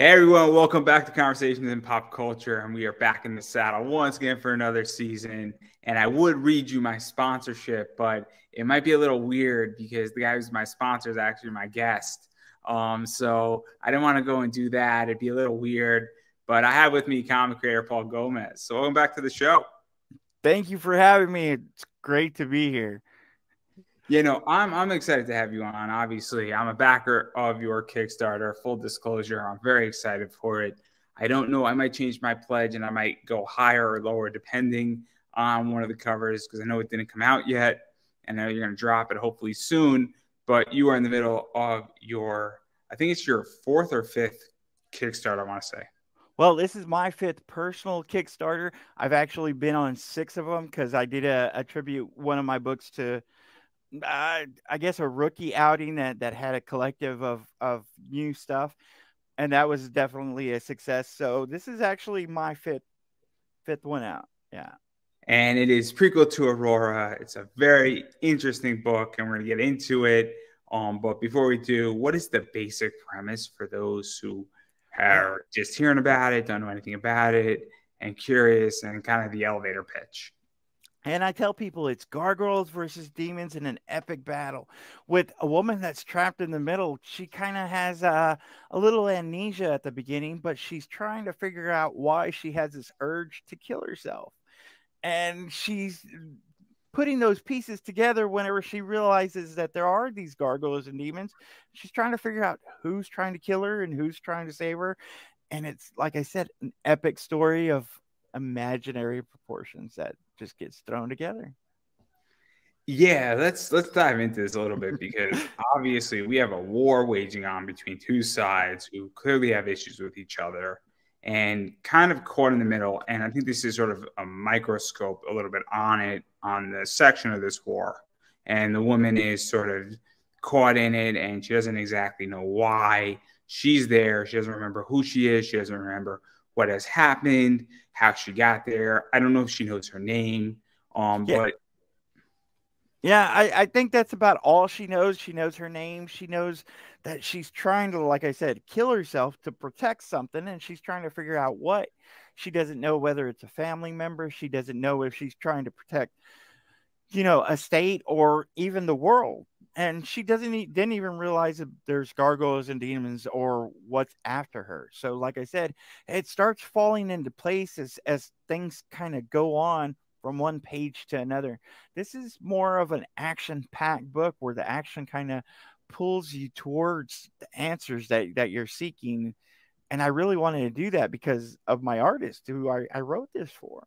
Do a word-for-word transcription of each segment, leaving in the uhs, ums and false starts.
Hey everyone, welcome back to Conversations in Pop Culture, and we are back in the saddle once again for another season. And I would read you my sponsorship, but it might be a little weird because the guy who's my sponsor is actually my guest. Um, so I didn't want to go and do that. It'd be a little weird, but I have with me comic creator Paul Gomez. So welcome back to the show. Thank you for having me. It's great to be here. You know, I'm, I'm excited to have you on. Obviously, I'm a backer of your Kickstarter. Full disclosure, I'm very excited for it. I don't know. I might change my pledge, and I might go higher or lower depending on one of the covers because I know it didn't come out yet. And I know you're going to drop it hopefully soon. But you are in the middle of your, I think it's your fourth or fifth Kickstarter, I want to say. Well, this is my fifth personal Kickstarter. I've actually been on six of them because I did a, a tribute one of my books to – Uh, I guess a rookie outing that, that had a collective of, of new stuff. And that was definitely a success. So this is actually my fifth, fifth one out. Yeah. And it is prequel to Aurora. It's a very interesting book and we're going to get into it. Um, but before we do, what is the basic premise for those who are just hearing about it, don't know anything about it, and curious, and kind of the elevator pitch? And I tell people it's gargoyles versus demons in an epic battle with a woman that's trapped in the middle. She kind of has a, a little amnesia at the beginning, but she's trying to figure out why she has this urge to kill herself. And she's putting those pieces together whenever she realizes that there are these gargoyles and demons. She's trying to figure out who's trying to kill her and who's trying to save her. And it's, like I said, an epic story of imaginary proportions that just gets thrown together. Yeah, let's let's dive into this a little bit because obviously we have a war waging on between two sides who clearly have issues with each other and kind of caught in the middle. And I think this is sort of a microscope a little bit on it, on the section of this war. And the woman is sort of caught in it and she doesn't exactly know why she's there. She doesn't remember who she is. She doesn't remember what has happened, how she got there. I don't know if she knows her name. Um, yeah. But yeah, I, I think that's about all she knows. She knows her name. She knows that she's trying to, like I said, kill herself to protect something. And she's trying to figure out what. She doesn't know whether it's a family member. She doesn't know if she's trying to protect, you know, a state or even the world. And she doesn't didn't even realize that there's gargoyles and demons or what's after her. So, like I said, it starts falling into place as, as things kind of go on from one page to another. This is more of an action-packed book where the action kind of pulls you towards the answers that, that you're seeking. And I really wanted to do that because of my artist who I, I wrote this for.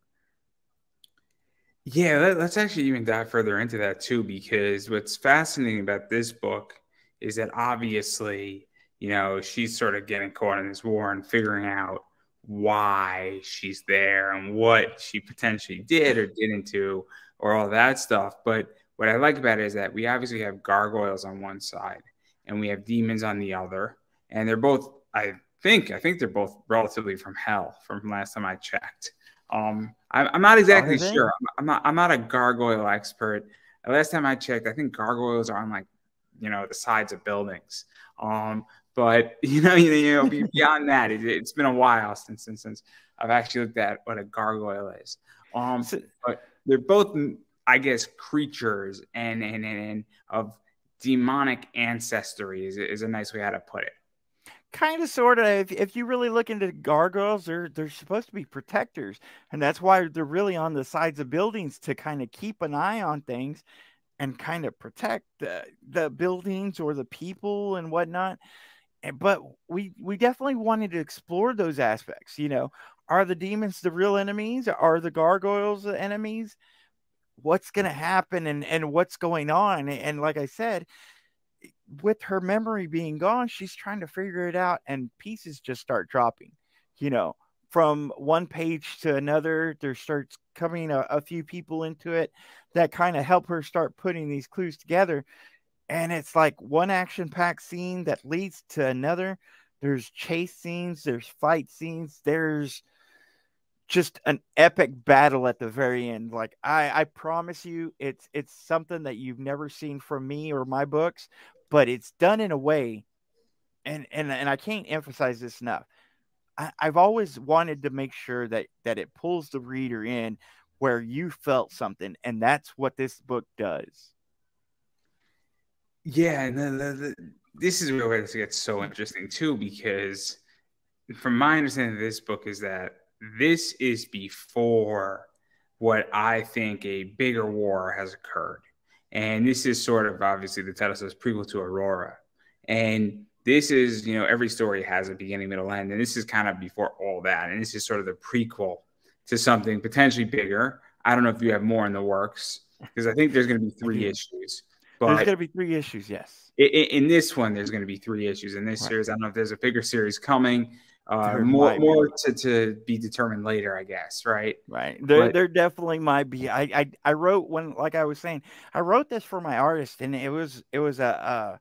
Yeah, let's actually even dive further into that too, because what's fascinating about this book is that obviously, you know, she's sort of getting caught in this war and figuring out why she's there and what she potentially did or didn't do or all that stuff. But what I like about it is that we obviously have gargoyles on one side and we have demons on the other. And they're both, I think, I think they're both relatively from hell from last time I checked. Um, I, I'm not exactly sure. I'm, I'm not. I'm not a gargoyle expert. The last time I checked, I think gargoyles are on like, you know, the sides of buildings. Um, but you know, you, you know, beyond that, it, it's been a while since since since I've actually looked at what a gargoyle is. Um, but they're both, I guess, creatures and and and, and of demonic ancestry is is a nice way how to put it. Kind of, sort of. If, if you really look into gargoyles, they're they're supposed to be protectors, and that's why they're really on the sides of buildings to kind of keep an eye on things, and kind of protect the the buildings or the people and whatnot. But we we definitely wanted to explore those aspects. You know, are the demons the real enemies? Are the gargoyles the enemies? What's going to happen, and and what's going on? And like I said, with her memory being gone, she's trying to figure it out and pieces just start dropping, you know, from one page to another. There starts coming a, a few people into it that kind of help her start putting these clues together. And it's like one action packed scene that leads to another. There's chase scenes. There's fight scenes. There's just an epic battle at the very end. Like I, I promise you it's, it's something that you've never seen from me or my books, but it's done in a way. And, and, and I can't emphasize this enough. I, I've always wanted to make sure that that it pulls the reader in where you felt something, and that's what this book does. Yeah, and the, the, the, this is where it gets so interesting too, because from my understanding of this book is that this is before what I think a bigger war has occurred. And this is sort of, obviously the title says Prelude to Aurora. And this is, you know, every story has a beginning, middle, end. And this is kind of before all that. And this is sort of the prequel to something potentially bigger. I don't know if you have more in the works, because I think there's going to be three issues. But there's going to be three issues, yes. In, in this one, there's going to be three issues. In this right. series, I don't know if there's a bigger series coming. Uh, more more to, to be determined later, I guess, right? Right. There, but, there definitely might be. I, I I wrote one, like I was saying, I wrote this for my artist, and it was it was a,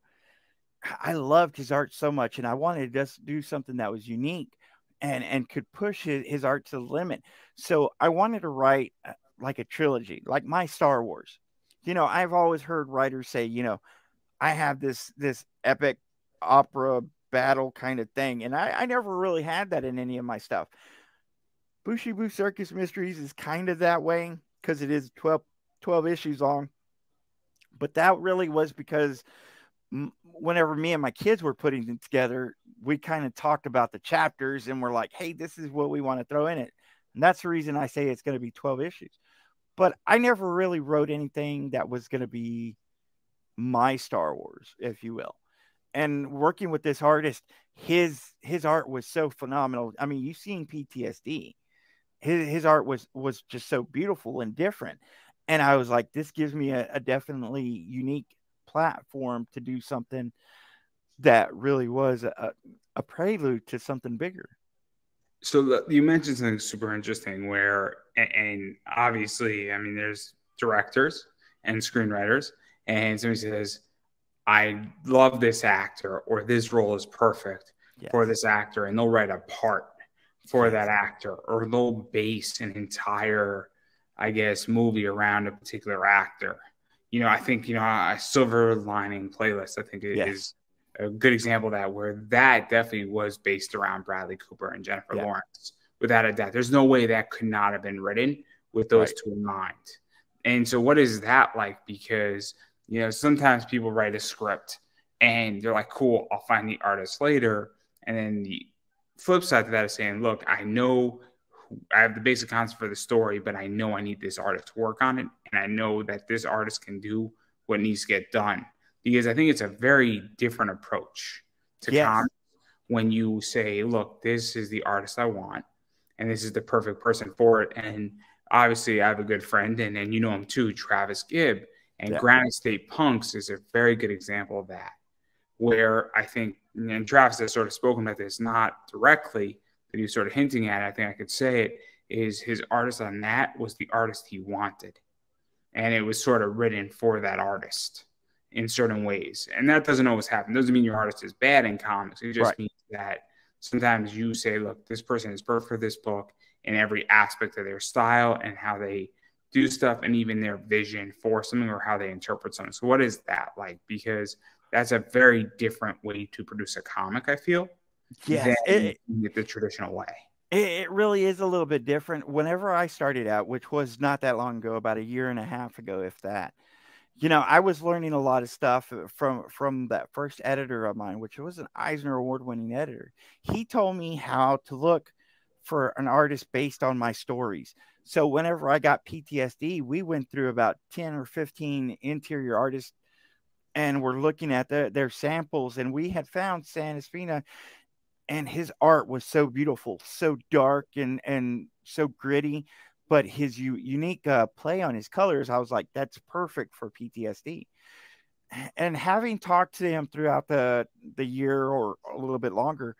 a I loved his art so much, and I wanted to just do something that was unique and and could push his, his art to the limit. So I wanted to write like a trilogy, like my Star Wars. You know, I've always heard writers say, you know, I have this this epic opera battle kind of thing, and I, I never really had that in any of my stuff. Bushi Boo Circus Mysteries is kind of that way, because it is twelve, twelve issues long, but that really was because whenever me and my kids were putting them together, we kind of talked about the chapters and we're like, hey, this is what we want to throw in it. And that's the reason I say it's going to be twelve issues. But I never really wrote anything that was going to be my Star Wars, if you will. And working with this artist, his his art was so phenomenal. I mean, you've seen P T S D. His his art was was just so beautiful and different. And I was like, this gives me a, a definitely unique platform to do something that really was a, a prelude to something bigger. So you mentioned something super interesting where, and obviously, I mean, there's directors and screenwriters, and somebody says, I love this actor, or this role is perfect yes. for this actor, and they'll write a part for that actor, or they'll base an entire, I guess, movie around a particular actor. You know, I think, you know, a Silver Lining Playlist, I think it yes. is a good example of that, where that definitely was based around Bradley Cooper and Jennifer yeah. Lawrence, without a doubt. There's no way that could not have been written with those right. two in mind. And so what is that like? Because you know, sometimes people write a script and they're like, cool, I'll find the artist later. And then the flip side to that is saying, look, I know I have the basic concept for the story, but I know I need this artist to work on it. And I know that this artist can do what needs to get done. Because I think it's a very different approach to yes. comics when you say, look, this is the artist I want, and this is the perfect person for it. And obviously I have a good friend, and, and you know him too, Travis Gibb. And yeah. Granite State Punks is a very good example of that, where I think, and Travis has sort of spoken about this, not directly, but he was sort of hinting at it. I think I could say it, is his artist on that was the artist he wanted. And it was sort of written for that artist in certain ways. And that doesn't always happen. It doesn't mean your artist is bad in comics. It just right. means that sometimes you say, look, this person is perfect for this book in every aspect of their style and how they do stuff, and even their vision for something or how they interpret something. So what is that like? Because that's a very different way to produce a comic, I feel, yeah, than it, the traditional way. It really is a little bit different. Whenever I started out, which was not that long ago, about a year and a half ago, if that, you know, I was learning a lot of stuff from, from that first editor of mine, which was an Eisner award-winning editor. He told me how to look for an artist based on my stories. So whenever I got P T S D, we went through about ten or fifteen interior artists, and we're looking at the, their samples, and we had found San Espina, and his art was so beautiful, so dark and, and so gritty, but his u unique uh, play on his colors, I was like, that's perfect for P T S D. And having talked to him throughout the, the year or a little bit longer,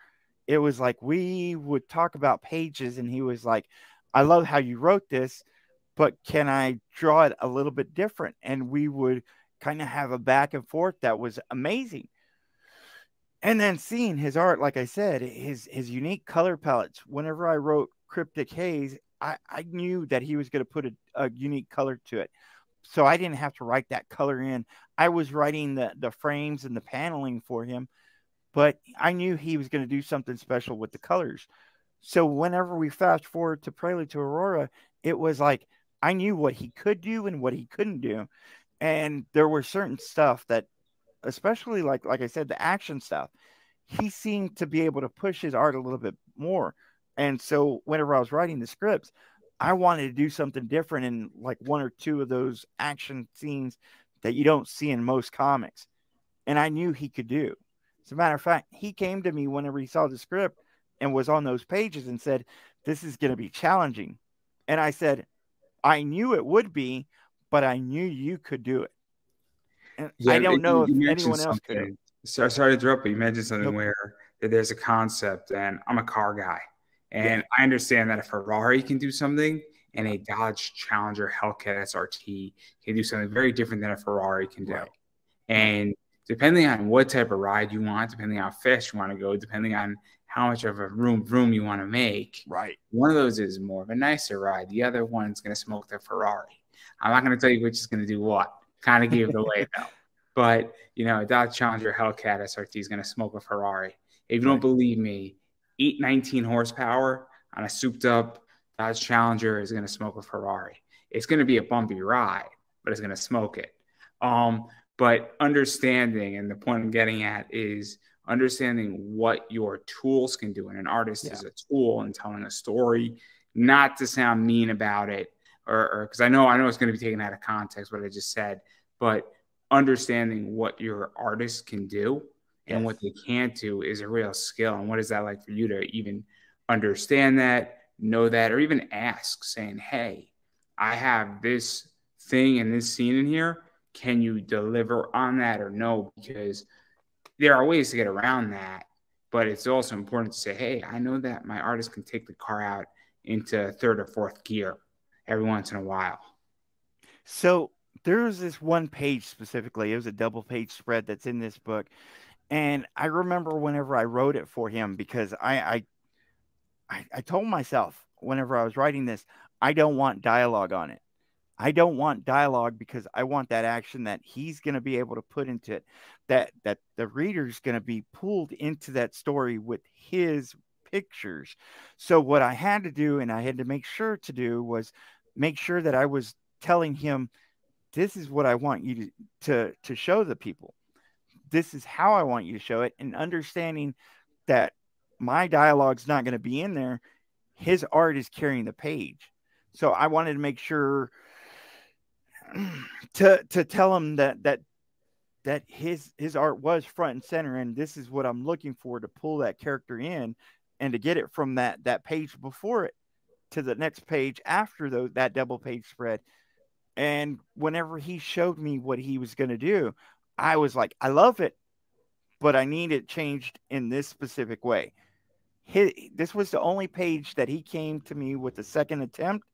it was like, we would talk about pages, and he was like, I love how you wrote this, but can I draw it a little bit different? And we would kind of have a back and forth that was amazing. And then seeing his art, like I said, his, his unique color palettes. Whenever I wrote Cryptic Haze, I, I knew that he was going to put a, a unique color to it. So I didn't have to write that color in. I was writing the, the frames and the paneling for him, but I knew he was going to do something special with the colors. So whenever we fast forward to Prelude to Aurora, it was like I knew what he could do and what he couldn't do. And there were certain stuff that, especially like like I said, the action stuff, he seemed to be able to push his art a little bit more. And so whenever I was writing the scripts, I wanted to do something different in like one or two of those action scenes that you don't see in most comics. And I knew he could do. As a matter of fact, he came to me whenever he saw the script and was on those pages and said, this is going to be challenging. And I said, I knew it would be, but I knew you could do it. And yeah, I don't know if anyone else could. So, sorry to interrupt, but you mentioned something nope. where there's a concept, and I'm a car guy. And yeah. I understand that a Ferrari can do something, and a Dodge Challenger Hellcat S R T can do something very different than a Ferrari can do. Right. And depending on what type of ride you want, depending on how fast you want to go, depending on how much of a room room you want to make, right? One of those is more of a nicer ride. The other one's going to smoke the Ferrari. I'm not going to tell you which is going to do what. Kind of give it away, though. But, you know, a Dodge Challenger Hellcat S R T is going to smoke a Ferrari. If you don't believe me, eight nineteen horsepower on a souped-up Dodge Challenger is going to smoke a Ferrari. It's going to be a bumpy ride, but it's going to smoke it. Um, but understanding, and the point I'm getting at is understanding what your tools can do. And an artist yeah. is a tool in telling a story, not to sound mean about it, or because I know I know it's going to be taken out of context, what I just said, but understanding what your artists can do yes. and what they can't do is a real skill. And what is that like for you to even understand that, know that, or even ask, saying, hey, I have this thing and this scene in here. Can you deliver on that or no? Because there are ways to get around that, but it's also important to say, hey, I know that my artist can take the car out into third or fourth gear every once in a while. So there was this one page specifically. It was a double page spread that's in this book. And I remember whenever I wrote it for him, because I, I, I told myself whenever I was writing this, I don't want dialogue on it. I don't want dialogue because I want that action that he's going to be able to put into it, that, that the reader's going to be pulled into that story with his pictures. So what I had to do, and I had to make sure to do, was make sure that I was telling him, this is what I want you to, to, to show the people. This is how I want you to show it. And understanding that my dialogue's not going to be in there. His art is carrying the page. So I wanted to make sure to, to tell him that, that, that his, his art was front and center. And this is what I'm looking for to pull that character in and to get it from that, that page before it to the next page after those, that double page spread. And whenever he showed me what he was going to do, I was like, I love it, but I need it changed in this specific way. His, this was the only page that he came to me with the second attempt,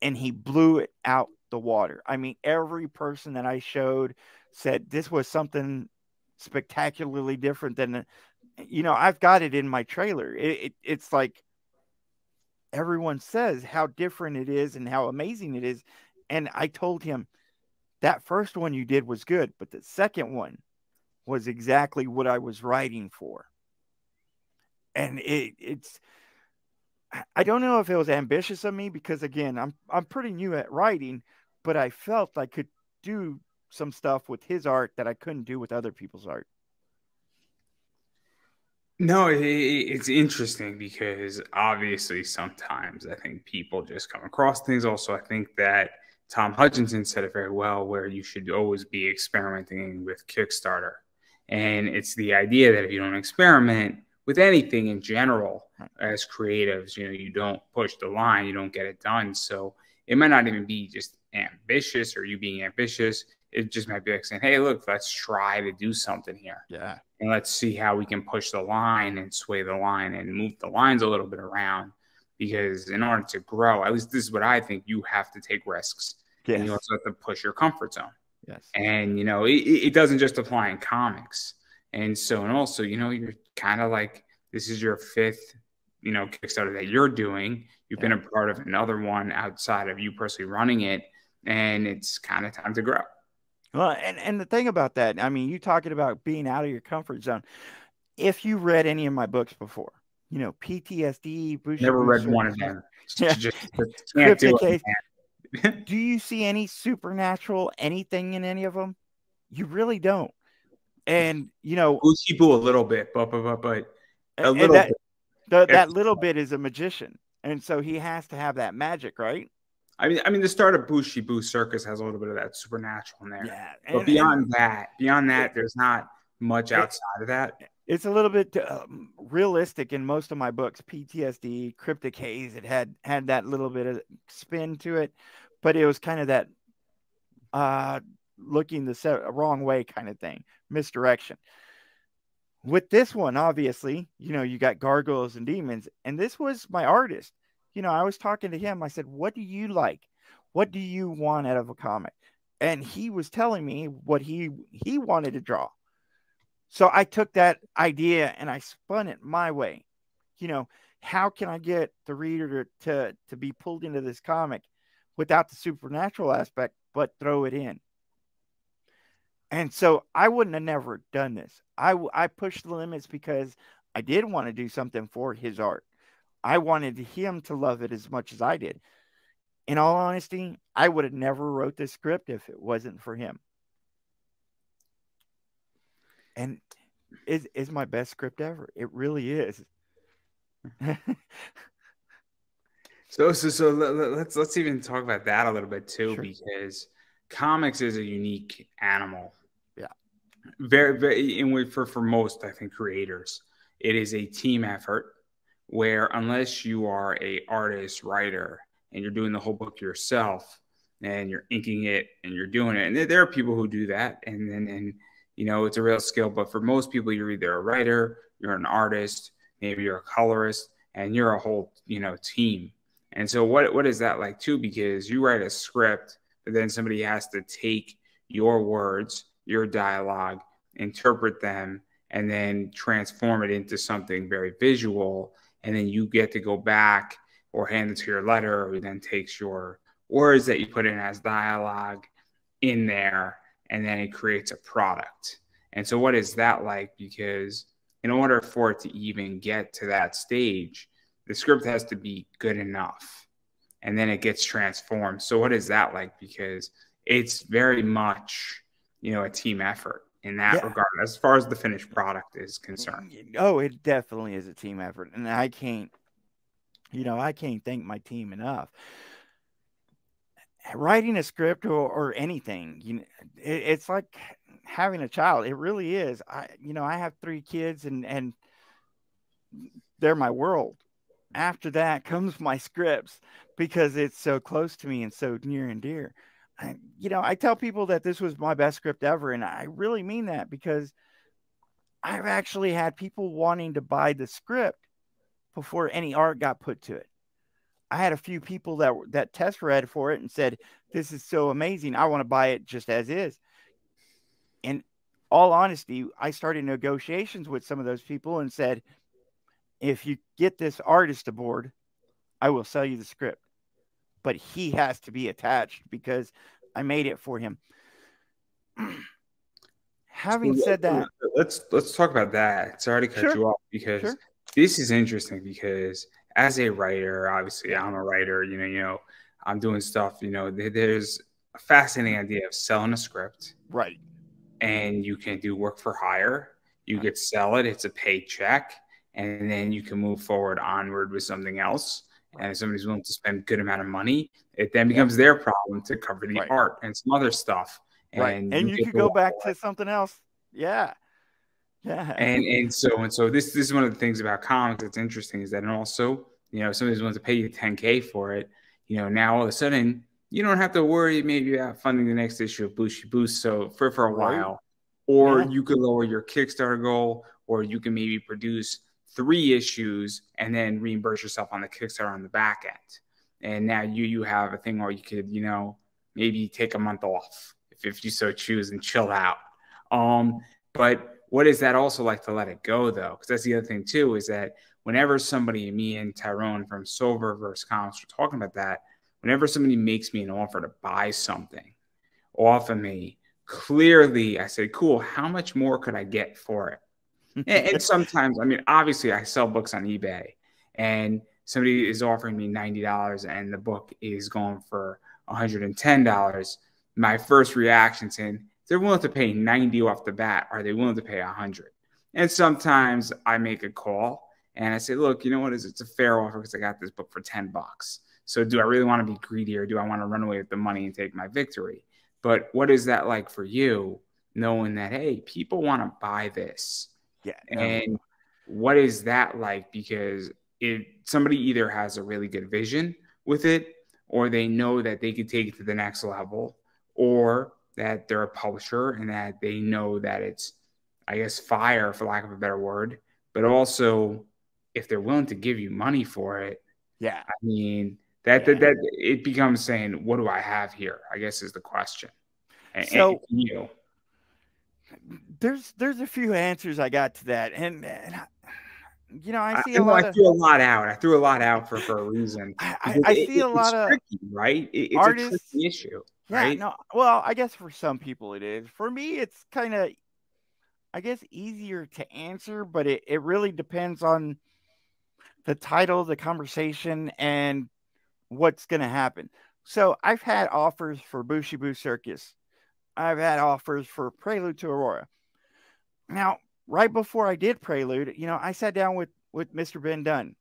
and he blew it out the water. I mean, every person that I showed said this was something spectacularly different than, you know, I've got it in my trailer. It, it, it's like everyone says how different it is and how amazing it is. And I told him that first one you did was good, but the second one was exactly what I was writing for. And it, it's, I don't know if it was ambitious of me because, again, I'm, I'm pretty new at writing, but I felt I could do some stuff with his art that I couldn't do with other people's art. No, it, it's interesting because obviously sometimes I think people just come across things. Also, I think that Tom Hutchinson said it very well, where you should always be experimenting with Kickstarter. And it's the idea that if you don't experiment with anything in general as creatives, you know, you don't push the line, you don't get it done. So it might not even be just ambitious or you being ambitious. It just might be like saying, hey, look, let's try to do something here. Yeah. And let's see how we can push the line and sway the line and move the lines a little bit around. Because in order to grow, at least this is what I think, you have to take risks. Yes. And you also have to push your comfort zone. Yes. And, you know, it, it doesn't just apply in comics. And so, and also, you know, you're kind of like, this is your fifth, you know, Kickstarter that you're doing. You've yeah. been a part of another one outside of you personally running it. And it's kind of time to grow. Well, and, and the thing about that, I mean, you talking about being out of your comfort zone. If you read any of my books before, you know, P T S D. Bushi Never Boo read Circus. One of them. Yeah. Just, just can't do it. Do you see any supernatural anything in any of them? You really don't. And, you know, Bushi Boo a little bit, but, but, but a little that, bit. The, that little bit is a magician. And so he has to have that magic, right? I mean, I mean, the start of Bushi Boo Circus has a little bit of that supernatural in there. Yeah, and, but beyond and, that, beyond that, it, there's not much outside of that. It's a little bit um, realistic in most of my books. P T S D, Cryptic Haze, it had had that little bit of spin to it, but it was kind of that uh, looking the wrong way kind of thing, misdirection. With this one, obviously, you know, you got gargoyles and demons, and this was my artist. You know, I was talking to him. I said, what do you like? What do you want out of a comic? And he was telling me what he, he wanted to draw. So I took that idea and I spun it my way. You know, how can I get the reader to, to be pulled into this comic without the supernatural aspect, but throw it in? And so I wouldn't have never done this. I, I pushed the limits because I did want to do something for his art. I wanted him to love it as much as I did. In all honesty, I would have never wrote this script if it wasn't for him. And it is my best script ever. It really is. so, so, so let's, let's even talk about that a little bit too, sure. Because comics is a unique animal. Yeah. Very, very, and for, for most, I think creators, it is a team effort. Where unless you are a artist, writer, and you're doing the whole book yourself, and you're inking it, and you're doing it, and there are people who do that, and then and, and you know it's a real skill. But for most people, you're either a writer, you're an artist, maybe you're a colorist, and you're a whole you know team. And so what what is that like too? Because you write a script, but then somebody has to take your words, your dialogue, interpret them, and then transform it into something very visual. And then you get to go back or hand it to your letter, who then takes your words that you put in as dialogue in there, and then it creates a product. And so what is that like? Because in order for it to even get to that stage, the script has to be good enough, and then it gets transformed. So what is that like? Because it's very much, you know, a team effort. In that yeah. regard, as far as the finished product is concerned. Oh, it definitely is a team effort. And I can't, you know, I can't thank my team enough. Writing a script or, or anything, you know, it, it's like having a child. It really is. I, you know, I have three kids and, and they're my world. After that comes my scripts because it's so close to me and so near and dear. I, you know, I tell people that this was my best script ever. And I really mean that because I've actually had people wanting to buy the script before any art got put to it. I had a few people that, that test read for it and said, this is so amazing. I want to buy it just as is. In all honesty, I started negotiations with some of those people and said, if you get this artist aboard, I will sell you the script. But he has to be attached because I made it for him. Having so, said that, let's let's talk about that. Sorry to cut sure. you off because sure. this is interesting. Because as a writer, obviously I'm a writer. You know, you know, I'm doing stuff. You know, there's a fascinating idea of selling a script, right? And you can do work for hire. You right. could sell it. It's a paycheck, and then you can move forward onward with something else. And if somebody's willing to spend a good amount of money, it then becomes their problem to cover the right. art and some other stuff. Right. And, and you, you can go back to something else. Yeah. Yeah. And and so and so this this is one of the things about comics that's interesting is that, and also, you know, if somebody's willing to pay you ten K for it, you know, now all of a sudden you don't have to worry maybe about funding the next issue of Bushi Boo so for, for a right. while. Or yeah. you could lower your Kickstarter goal, or you can maybe produce three issues and then reimburse yourself on the Kickstarter on the back end. And now you you have a thing where you could, you know, maybe take a month off if, if you so choose and chill out. Um, but what is that also like to let it go though? Because that's the other thing too, is that whenever somebody, me and Tyrone from Silver versus. Comics were talking about that, whenever somebody makes me an offer to buy something off of me, clearly I say, cool, how much more could I get for it? and, and sometimes, I mean, obviously I sell books on eBay and somebody is offering me ninety dollars and the book is going for one hundred ten dollars. My first reaction is, in, they're willing to pay ninety off the bat. Are they willing to pay one hundred? And sometimes I make a call and I say, look, you know what, is it's a fair offer because I got this book for ten bucks. So do I really want to be greedy or do I want to run away with the money and take my victory? But what is that like for you, knowing that, hey, people want to buy this? Yeah. And what is that like? Because it, somebody either has a really good vision with it, or they know that they could take it to the next level, or that they're a publisher and that they know that it's, I guess, fire, for lack of a better word. But also, if they're willing to give you money for it, yeah, I mean, that, yeah. that, that it becomes saying, what do I have here, I guess, is the question. And, so, and you know, there's there's a few answers I got to that, and, and I, you know, I see I, a lot. I of, threw a lot out. I threw a lot out for for a reason. I, I, I see it, a lot of tricky, right. It, it's artists, a tricky issue. Yeah, right? No. Well, I guess for some people it is. For me, it's kind of, I guess, easier to answer, but it, it really depends on the title, the conversation, and what's going to happen. So I've had offers for Bushi Boo Circus. I've had offers for Prelude to Aurora. Now, right before I did Prelude, you know, I sat down with, with Mister Ben Dunn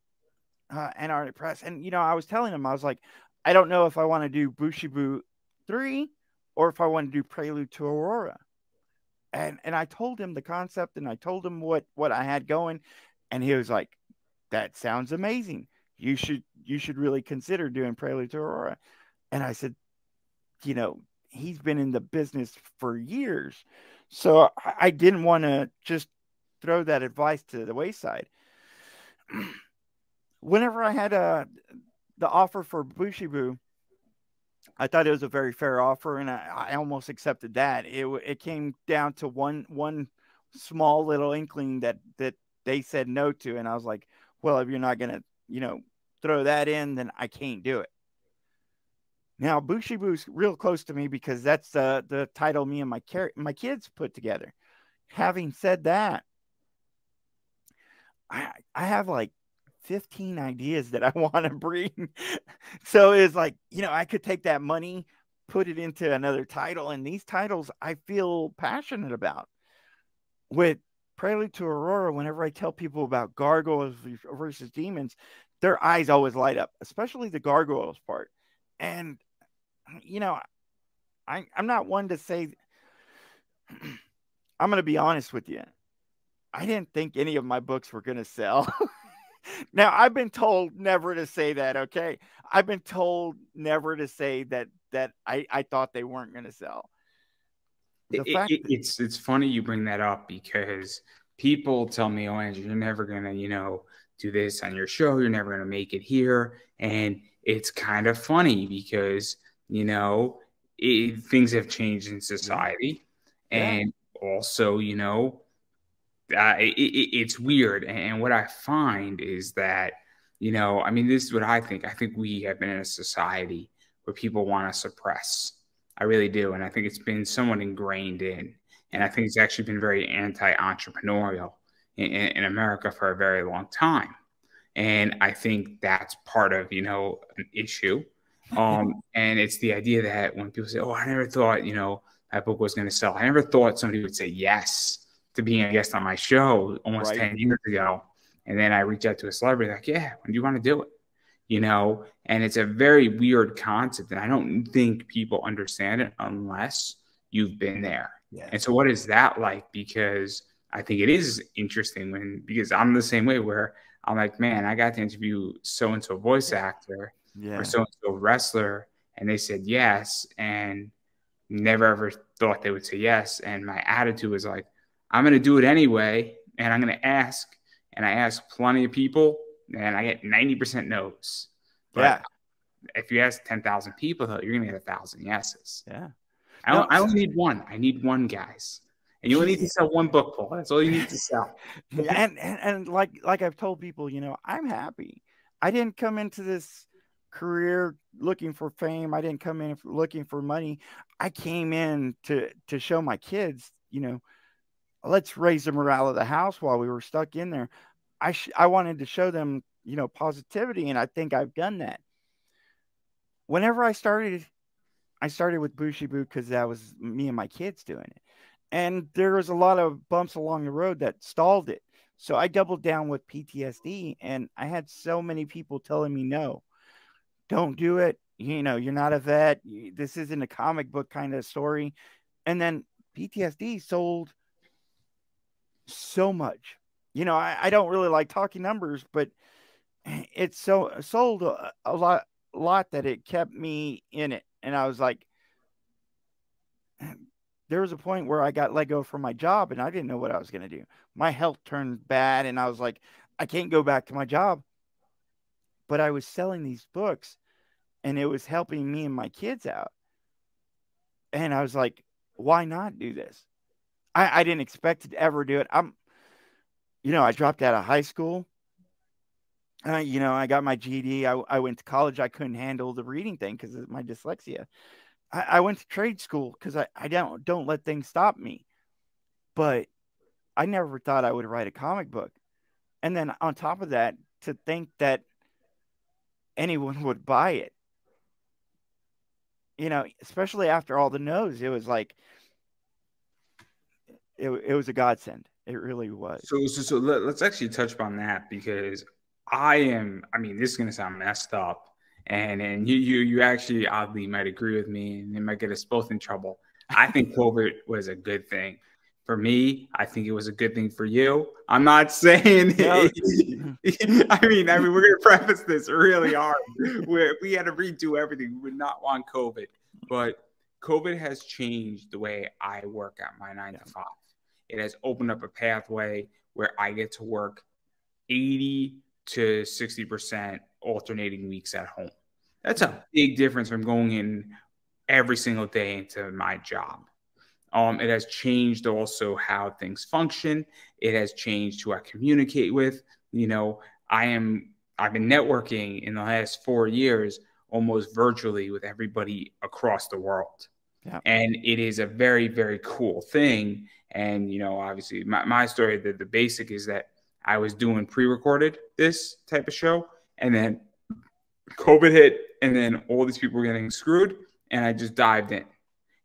uh, and Artic Press. And, you know, I was telling him, I was like, I don't know if I want to do Bushi Boo three or if I want to do Prelude to Aurora. And and I told him the concept and I told him what, what I had going. And he was like, that sounds amazing. You should, you should really consider doing Prelude to Aurora. And I said, you know, he's been in the business for years. So I, I didn't want to just throw that advice to the wayside. Whenever I had a, the offer for Bushi Boo, I thought it was a very fair offer, and I, I almost accepted that. It it came down to one one small little inkling that that they said no to, and I was like, well, if you're not gonna, you know, throw that in, then I can't do it. Now, Bushi Boo's real close to me because that's the the title me and my car my kids put together. Having said that, I I have like fifteen ideas that I want to bring. So it's like, you know, I could take that money, put it into another title. And these titles I feel passionate about. With Prelude to Aurora, whenever I tell people about gargoyles versus demons, their eyes always light up, especially the gargoyles part. And, you know, I, I'm not one to say, I'm going to be honest with you. I didn't think any of my books were going to sell. Now, I've been told never to say that, okay? I've been told never to say that that I, I thought they weren't going to sell. The it, fact it, it's it's funny you bring that up because people tell me, oh, Andrew, you're never going to, you know, do this on your show. You're never going to make it here. And it's kind of funny because, you know, it, things have changed in society. Yeah. And also, you know, Uh, it, it, it's weird. And what I find is that, you know, I mean, this is what I think. I think we have been in a society where people want to suppress. I really do. And I think it's been somewhat ingrained in. And I think it's actually been very anti-entrepreneurial in, in America for a very long time. And I think that's part of, you know, an issue. Um, and it's the idea that when people say, oh, I never thought, you know, that book was going to sell. I never thought somebody would say yes to being a guest on my show almost right. ten years ago. And then I reach out to a celebrity like, yeah, when do you want to do it? You know, and it's a very weird concept. And I don't think people understand it unless you've been there. Yeah. And so what is that like? Because I think it is interesting when, because I'm the same way where I'm like, man, I got to interview so-and-so voice actor yeah. or so-and-so wrestler. And they said yes. And never ever thought they would say yes. And my attitude was like, I'm going to do it anyway, and I'm going to ask, and I ask plenty of people, and I get ninety percent no's. But yeah. if you ask ten thousand people, though, you're going to get one thousand yeses. Yeah. I, no, I only need one. I need one, guys. And you only need to sell one book, Paul. That's all you need to sell. and, and and like like I've told people, you know, I'm happy. I didn't come into this career looking for fame. I didn't come in looking for money. I came in to, to show my kids, you know, let's raise the morale of the house while we were stuck in there. I sh I wanted to show them, you know, positivity. And I think I've done that. Whenever I started, I started with Bushi Boo because that was me and my kids doing it. And there was a lot of bumps along the road that stalled it. So I doubled down with P T S D, and I had so many people telling me, no, don't do it. You know, you're not a vet. This isn't a comic book kind of story. And then P T S D sold so much. You know, I, I don't really like talking numbers, but it so, sold a, a lot, lot that it kept me in it. And I was like, there was a point where I got let go from my job and I didn't know what I was going to do. My health turned bad and I was like, I can't go back to my job. But I was selling these books and it was helping me and my kids out. And I was like, why not do this? I, I didn't expect to ever do it. I'm, you know, I dropped out of high school. Uh, you know, I got my G E D. I, I went to college. I couldn't handle the reading thing because of my dyslexia. I, I went to trade school because I, I don't, don't let things stop me. But I never thought I would write a comic book. And then on top of that, to think that anyone would buy it. You know, especially after all the no's, it was like, it, it was a godsend. It really was. So, so, so let, let's actually touch on that, because I am, I mean, this is going to sound messed up, and, and you, you, you actually oddly might agree with me, and it might get us both in trouble. I think COVID was a good thing for me. I think it was a good thing for you. I'm not saying, no. I mean, I mean, we're going to preface this really hard. We're, we had to redo everything. We would not want COVID, but COVID has changed the way I work at my nine to five. It has opened up a pathway where I get to work eighty to sixty percent alternating weeks at home. That's a big difference from going in every single day into my job. Um, it has changed also how things function. It has changed who I communicate with. You know, I am, I've been networking in the last four years, almost virtually, with everybody across the world. Yeah. And it is a very, very cool thing. And, you know, obviously my, my story, the, the basic is that I was doing pre-recorded, this type of show, and then COVID hit, and then all these people were getting screwed, and I just dived in.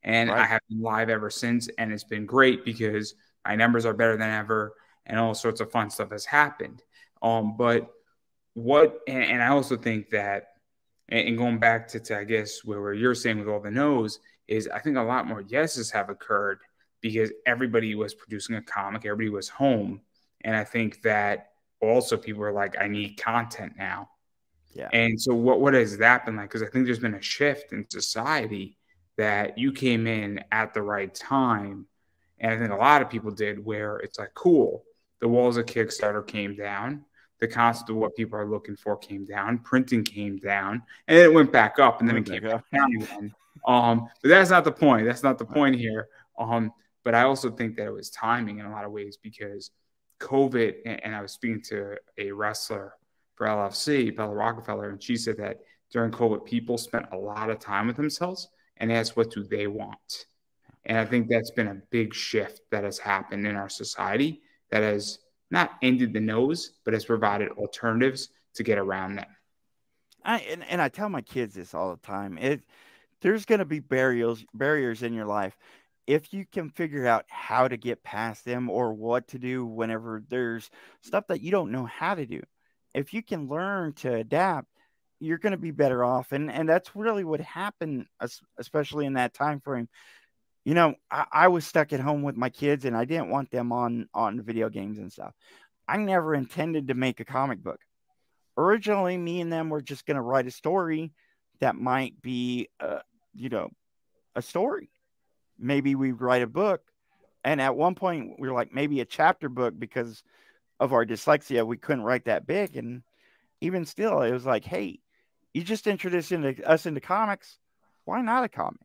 And right. I have been live ever since, and it's been great because my numbers are better than ever, and all sorts of fun stuff has happened. Um, but what – and I also think that – and going back to, to, I guess, where you're saying with all the no's, is I think a lot more yeses have occurred because everybody was producing a comic, everybody was home. And I think that also people are like, I need content now. Yeah. And so what, what has that been like? Because I think there's been a shift in society that you came in at the right time. And I think a lot of people did, where it's like, cool, the walls of Kickstarter came down. The concept of what people are looking for came down. Printing came down. And then it went back up, and then it, it came back down again. Um, but that's not the point. That's not the point here. Um, but I also think that it was timing in a lot of ways, because COVID, and I was speaking to a wrestler for L F C, Bella Rockefeller, and she said that during COVID, people spent a lot of time with themselves and asked, what do they want? And I think that's been a big shift that has happened in our society that has not ended the no's, but has provided alternatives to get around that. I, and, and I tell my kids this all the time. It, there's going to be barriers, barriers in your life. If you can figure out how to get past them or what to do whenever there's stuff that you don't know how to do, if you can learn to adapt, you're going to be better off. And, and that's really what happened, especially in that time frame. You know, I, I was stuck at home with my kids and I didn't want them on, on video games and stuff. I never intended to make a comic book. Originally, me and them were just going to write a story that might be, uh, you know, a story. Maybe we write a book. And at one point we were like, maybe a chapter book, because of our dyslexia. We couldn't write that big. And even still, it was like, hey, you just introduced into, us into comics. Why not a comic?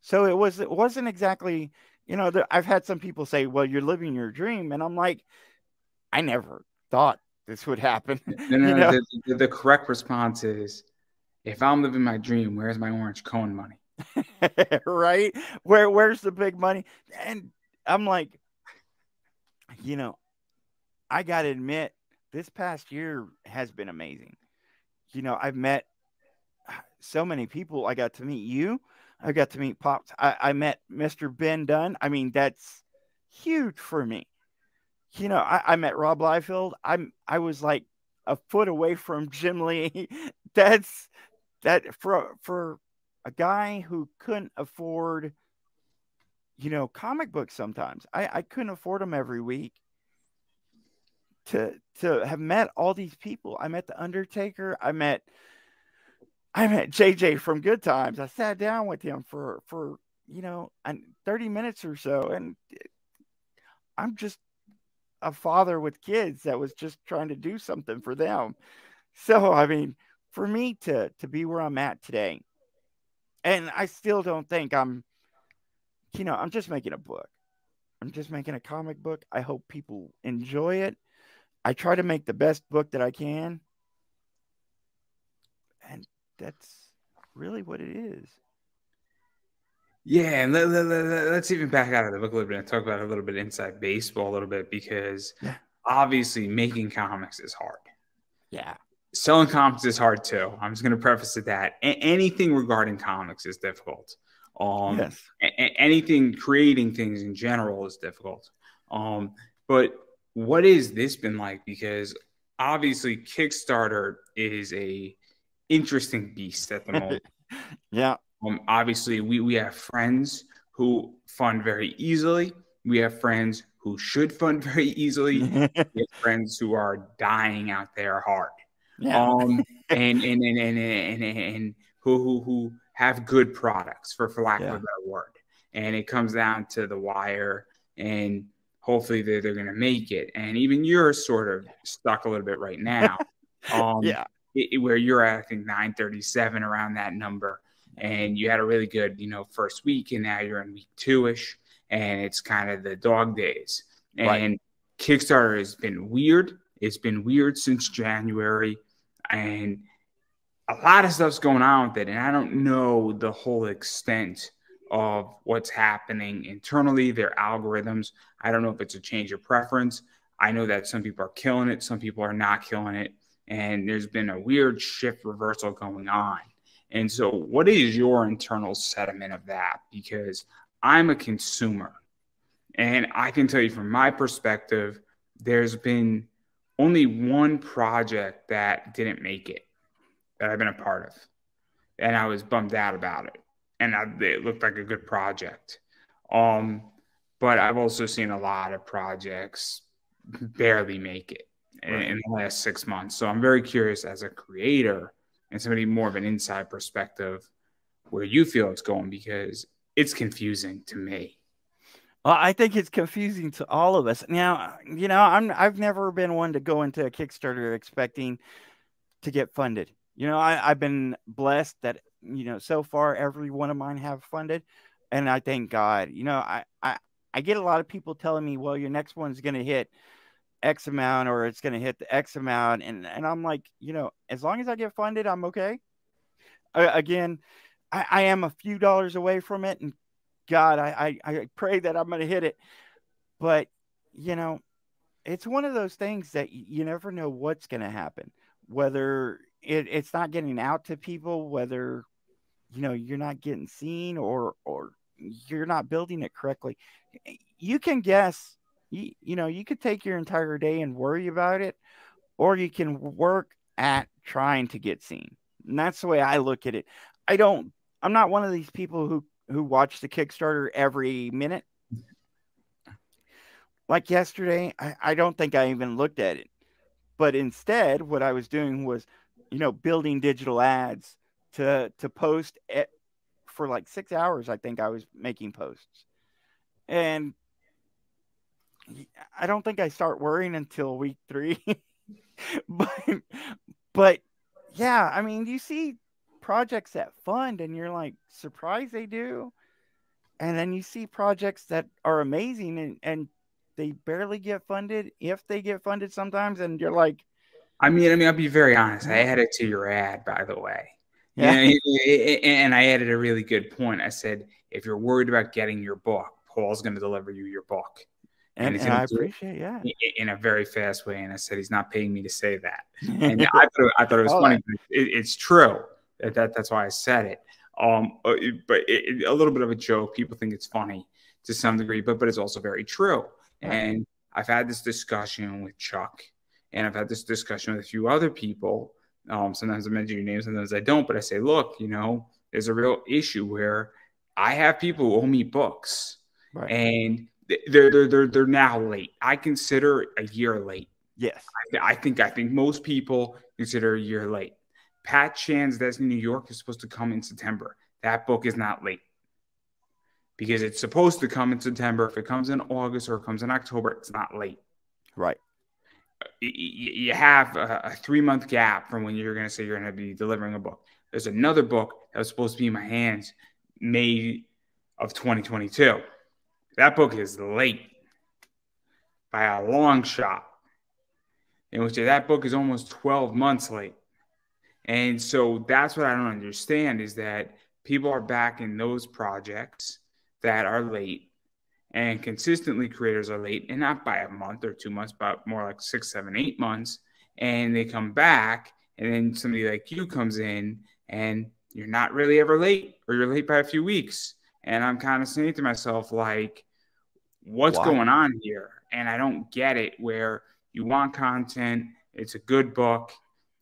So it was, it wasn't exactly, you know, there, I've had some people say, well, you're living your dream. And I'm like, I never thought this would happen. No, no, you know? the, the, the correct response is, if I'm living my dream, where's my orange cone money? Right? Where, where's the big money? And I'm like, you know, I got to admit, this past year has been amazing. You know, I've met so many people. I got to meet you. I got to meet Pops. I, I met Mister Ben Dunn. I mean, that's huge for me. You know, I, I met Rob Liefeld. I'm, I was like a foot away from Jim Lee. That's that for, for a guy who couldn't afford, you know, comic books sometimes. I, I couldn't afford them every week. To, to have met all these people. I met the Undertaker. I met, I met J J from Good Times. I sat down with him for, for, you know, thirty minutes or so. And I'm just a father with kids that was just trying to do something for them. So, I mean, for me to, to be where I'm at today, and I still don't think I'm, you know, I'm just making a book. I'm just making a comic book. I hope people enjoy it. I try to make the best book that I can. And that's really what it is. Yeah, and let, let, let's even back out of the book a little bit and talk about a little bit inside baseball a little bit, because yeah. Obviously making comics is hard. Yeah. Selling comics is hard too. I'm just going to preface it that. A- anything regarding comics is difficult. Um, yes. a- anything creating things in general is difficult. Um, but what has this been like? Because obviously Kickstarter is a interesting beast at the moment. Yeah. Um, obviously we, we have friends who fund very easily. We have friends who should fund very easily. We have friends who are dying out there hard. Yeah. Um, and, and, and, and, and, and, and who, who, who have good products for, for lack yeah. of a better word. And it comes down to the wire, and hopefully they're, they're going to make it. And even you're sort of stuck a little bit right now. Um, yeah. It, it, where you're at, I think, nine thirty-seven, around that number. And you had a really good, you know, first week, and now you're in week two-ish. And it's kind of the dog days. And right. Kickstarter has been weird. It's been weird since January. And a lot of stuff's going on with it. And I don't know the whole extent of what's happening internally, their algorithms. I don't know if it's a change of preference. I know that some people are killing it, some people are not killing it, and there's been a weird shift reversal going on. And so what is your internal sentiment of that? Because I'm a consumer, and I can tell you from my perspective, there's been only one project that didn't make it that I've been a part of, and I was bummed out about it. And I, it looked like a good project. Um, but I've also seen a lot of projects barely make it in, in the last six months. So I'm very curious, as a creator and somebody more of an inside perspective, where you feel it's going, because it's confusing to me. Well, I think it's confusing to all of us. Now, you know, I'm, I've never been one to go into a Kickstarter expecting to get funded. You know, I, I've been blessed that, you know, so far every one of mine have funded, and I thank God. You know, I, I, I get a lot of people telling me, well, your next one's going to hit X amount, or it's going to hit the X amount. And, and I'm like, you know, as long as I get funded, I'm okay. Uh, again, I, I am a few dollars away from it, and God, I, I, I pray that I'm going to hit it. But, you know, it's one of those things that you, you never know what's going to happen, whether it, it's not getting out to people, whether, you know, you're not getting seen, or, or you're not building it correctly. You can guess, you, you know, you could take your entire day and worry about it, or you can work at trying to get seen. And that's the way I look at it. I don't, I'm not one of these people who, who watch the Kickstarter every minute. Like yesterday, I, I don't think I even looked at it, but instead what I was doing was, you know, building digital ads to, to post at, for like six hours. I think I was making posts, and I don't think I start worrying until week three, but, but yeah, I mean, you see projects that fund and you're like surprised they do. And then you see projects that are amazing and, and they barely get funded, if they get funded sometimes. And you're like, I mean, I mean, I'll be very honest. I added to your ad, by the way. Yeah. And, and I added a really good point. I said, if you're worried about getting your book, Paul's going to deliver you your book. And, and, it's and I appreciate, yeah, in a very fast way. And I said, he's not paying me to say that. And I thought, I thought it was funny. It, it's true. That, that that's why I said it. Um, but it, a little bit of a joke. People think it's funny to some degree, but but it's also very true. Right. And I've had this discussion with Chuck, and I've had this discussion with a few other people. Um, sometimes I mention your name, sometimes I don't. But I say, look, you know, there's a real issue where I have people who owe me books, right. and They're, they're, they're, they're now late. I consider a year late. Yes. I, I think I think most people consider a year late. Pat Chan's That's in New York is supposed to come in September. That book is not late because it's supposed to come in September. If it comes in August or it comes in October, it's not late. Right. You have a, a three-month gap from when you're going to say you're going to be delivering a book. There's another book that was supposed to be in my hands May of twenty twenty-two. That book is late by a long shot, in which that book is almost twelve months late. And so that's what I don't understand, is that people are backing those projects that are late, and consistently creators are late, and not by a month or two months, but more like six, seven, eight months. And they come back, and then somebody like you comes in and you're not really ever late, or you're late by a few weeks. And I'm kind of saying to myself, like, what's wow. going on here? And I don't get it, where you want content. It's a good book,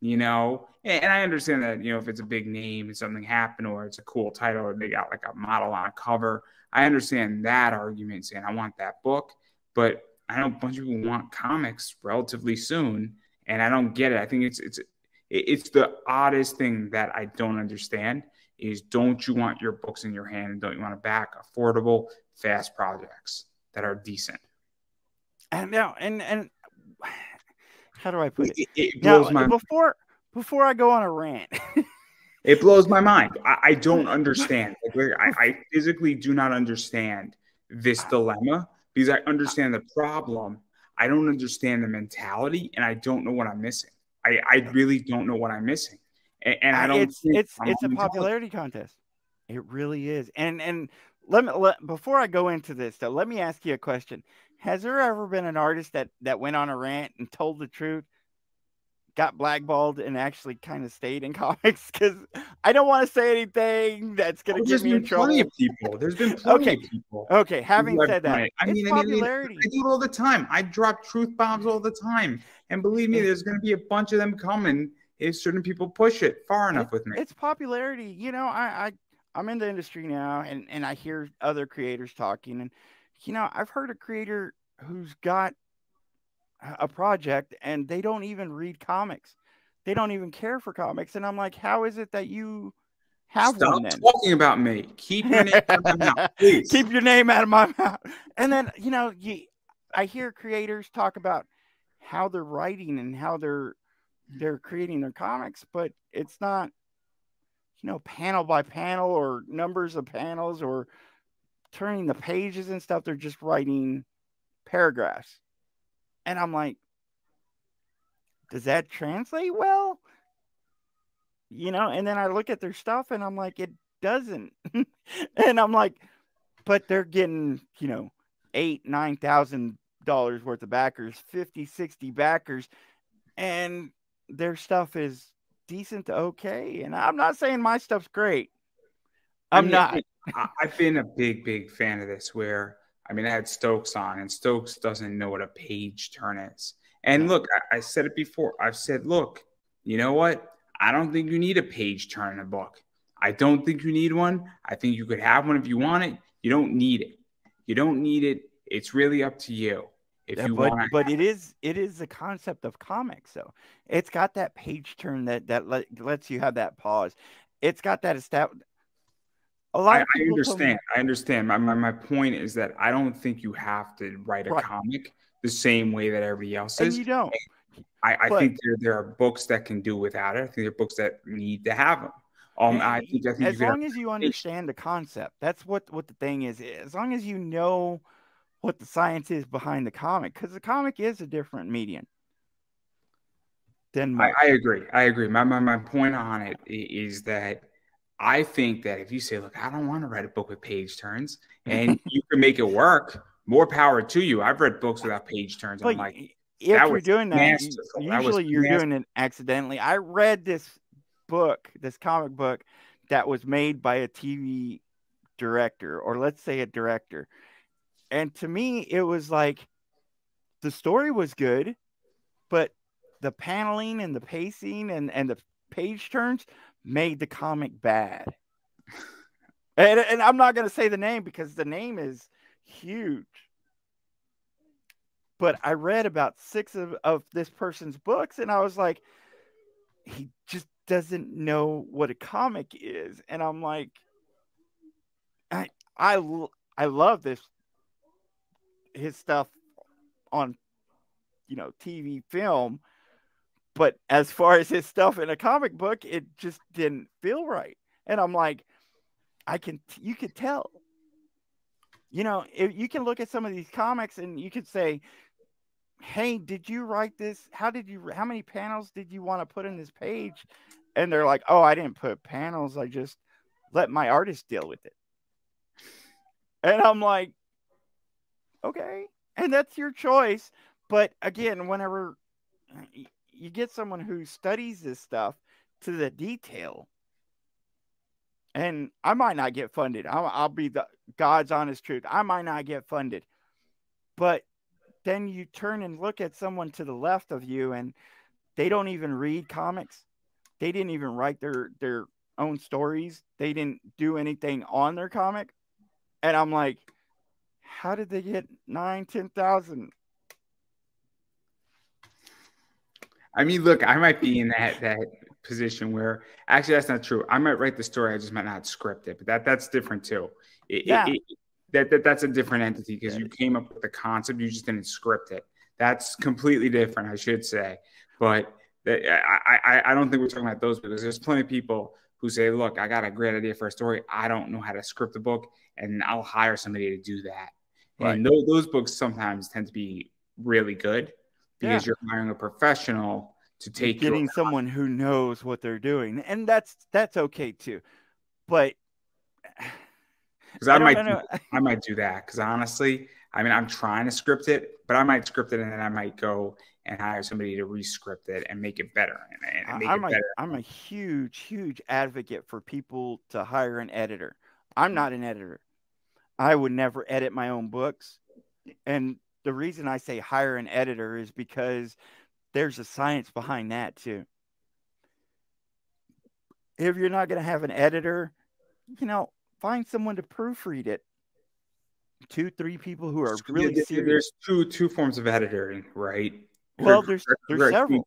you know, and, and I understand that, you know, if it's a big name and something happened, or it's a cool title, or they got like a model on a cover, I understand that argument, saying I want that book. But I know a bunch of people want comics relatively soon, and I don't get it. I think it's, it's, it's the oddest thing that I don't understand. Is don't you want your books in your hand, and don't you want to back affordable, fast projects that are decent? And now, and and how do I put it? It, it blows now, my before before I go on a rant. It blows my mind. I, I don't understand. Like, I, I physically do not understand this dilemma, because I understand the problem. I don't understand the mentality, and I don't know what I'm missing. I, I really don't know what I'm missing. And, and I don't it's it's, it's a popularity contest. It really is. And and let me let, before I go into this, though, let me ask you a question. Has there ever been an artist that that went on a rant and told the truth, got blackballed, and actually kind of stayed in comics? Because I don't want to say anything that's going to oh, get me in trouble. There's been plenty of people. There's been plenty okay. of people. Okay, having said that, it. I mean, it's popularity. I, mean, I do it all the time. I drop truth bombs all the time, and believe me, there's going to be a bunch of them coming. If certain people push it far enough it, with me. It's popularity. You know, I, I, I'm in the industry now, and, and I hear other creators talking. And, you know, I've heard a creator who's got a project, and they don't even read comics. They don't even care for comics. And I'm like, how is it that you have Stop one then? talking about me. Keep your name out of my mouth, please. Keep your name out of my mouth. And then, you know, you, I hear creators talk about how they're writing and how they're, they're creating their comics, but it's not, you know, panel by panel or numbers of panels or turning the pages and stuff. They're just writing paragraphs. And I'm like, does that translate well? You know, and then I look at their stuff and I'm like, it doesn't. And I'm like, but they're getting, you know, eight, nine thousand dollars worth of backers, fifty, sixty backers, and their stuff is decent to okay. And I'm not saying my stuff's great. I'm I mean, not. I've been a big, big fan of this, where, I mean, I had Stokes on, and Stokes doesn't know what a page turn is. And look, I, I said it before. I've said, look, you know what? I don't think you need a page turn in a book. I don't think you need one. I think you could have one if you want it. You don't need it. You don't need it. It's really up to you. If you but want. but it is it is the concept of comics, though. It's got that page turn that that let, lets you have that pause. It's got that established. A lot. I, of I understand. I understand. My, my my point is that I don't think you have to write a right. comic the same way that everybody else is. And you don't. And I, I but, think there there are books that can do without it. I think there are books that need to have them. Um, I think, I think as long as you understand the concept, that's what what the thing is. As long as you know what the science is behind the comic, because the comic is a different medium than my. I, I agree. I agree. My, my, my point on it is that I think that if you say, look, I don't want to write a book with page turns, and you can make it work, more power to you. I've read books without page turns. But I'm like, if that you're doing that, usually that you're nasty. doing it accidentally. I read this book, this comic book that was made by a T V director, or let's say a director. And to me, it was like, the story was good, but the paneling and the pacing and, and the page turns made the comic bad. And, and I'm not going to say the name because the name is huge. But I read about six of, of this person's books, and I was like, he just doesn't know what a comic is. And I'm like, I, I, I love this, his stuff on, you know, T V, film, but as far as his stuff in a comic book, it just didn't feel right. And I'm like, I can, you could tell, you know, if you can look at some of these comics and you could say, hey, did you write this? How did you, how many panels did you want to put in this page? And they're like, oh, I didn't put panels. I just let my artist deal with it. And I'm like, okay. And that's your choice. But again, whenever you get someone who studies this stuff to the detail, and I might not get funded. I'll, I'll be the God's honest truth. I might not get funded. But then you turn and look at someone to the left of you, and they don't even read comics. They didn't even write their, their own stories. They didn't do anything on their comic. And I'm like, how did they get nine, ten thousand? I mean, look, I might be in that that position where actually that's not true. I might write the story, I just might not script it, but that that's different too. It, yeah, it, it, that, that that's a different entity because you came up with the concept, you just didn't script it. That's completely different, I should say. But that, I, I I don't think we're talking about those because there's plenty of people who say, look, I got a great idea for a story. I don't know how to script a book, and I'll hire somebody to do that. Right. And those, those books sometimes tend to be really good because yeah. you're hiring a professional to take you're getting someone life. who knows what they're doing, and that's that's okay too. But because I, I might do, I might do that because honestly, I mean, I'm trying to script it, but I might script it and then I might go and hire somebody to re-script it and make it better. And, and make I'm, it a, better. I'm a huge, huge advocate for people to hire an editor. I'm not an editor. I would never edit my own books. And the reason I say hire an editor is because there's a science behind that too. If you're not going to have an editor, you know, find someone to proofread it. Two, three people who are really serious. There's two two forms of editing, right? Well, there's, there's several.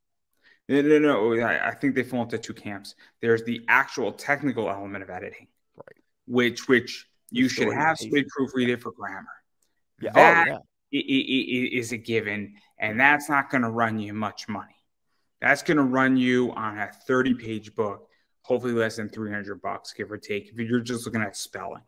No, no, no. I think they fall into two camps. There's the actual technical element of editing, right? Which, which, You should have somebody proofread it for grammar. Yeah. That oh, yeah. is a given, and that's not going to run you much money. That's going to run you on a thirty-page book, hopefully less than three hundred bucks, give or take, if you're just looking at spelling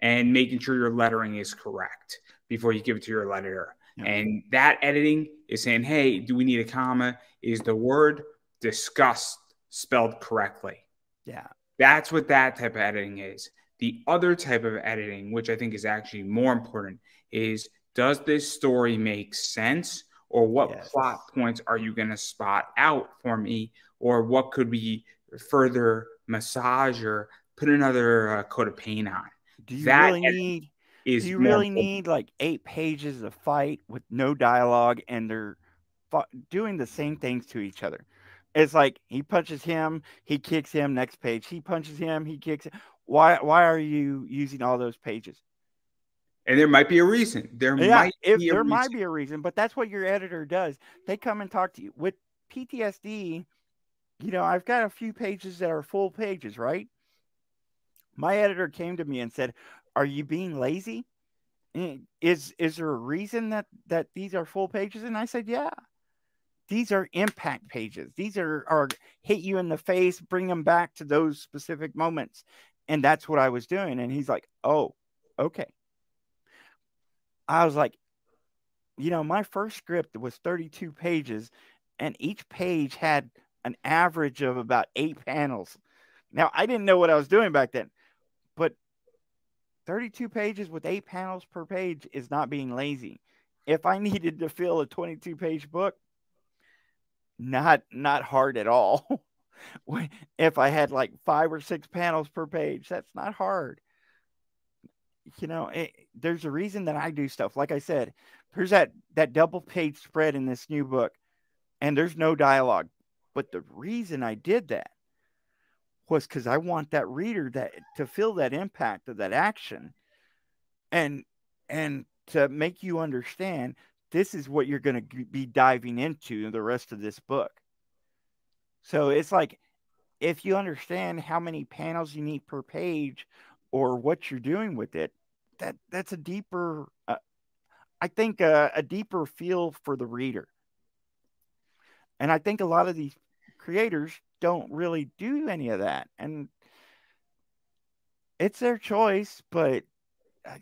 and making sure your lettering is correct before you give it to your letterer. Yeah. And that editing is saying, hey, do we need a comma? Is the word discussed spelled correctly? Yeah. That's what that type of editing is. The other type of editing, which I think is actually more important, is does this story make sense, or what yes. plot points are you going to spot out for me, or what could we further massage or put another uh, coat of paint on? Do you that really need? Is do you really important. need like eight pages of fight with no dialogue, and they're doing the same things to each other? It's like he punches him, he kicks him. Next page, he punches him, he kicks him. Why why are you using all those pages? And there might be a reason. There yeah, might if, be a there reason. might be a reason, but that's what your editor does. They come and talk to you. With P T S D, you know, I've got a few pages that are full pages, right? My editor came to me and said, "Are you being lazy? Is is there a reason that that these are full pages?" And I said, "Yeah. These are impact pages. These are are hit you in the face, bring them back to those specific moments." And that's what I was doing. And he's like, oh, okay. I was like, you know, my first script was thirty-two pages, and each page had an average of about eight panels. Now, I didn't know what I was doing back then, but thirty-two pages with eight panels per page is not being lazy. If I needed to fill a twenty-two page book, not not hard at all. If I had like five or six panels per page, that's not hard. You know, it, there's a reason that I do stuff. Like I said, there's that, that double page spread in this new book, and there's no dialogue. But the reason I did that was because I want that reader that to feel that impact of that action, and and to make you understand this is what you're going to be diving into in the rest of this book. So it's like, if you understand how many panels you need per page or what you're doing with it, that that's a deeper, uh, I think, uh, a deeper feel for the reader. And I think a lot of these creators don't really do any of that, and it's their choice. But uh,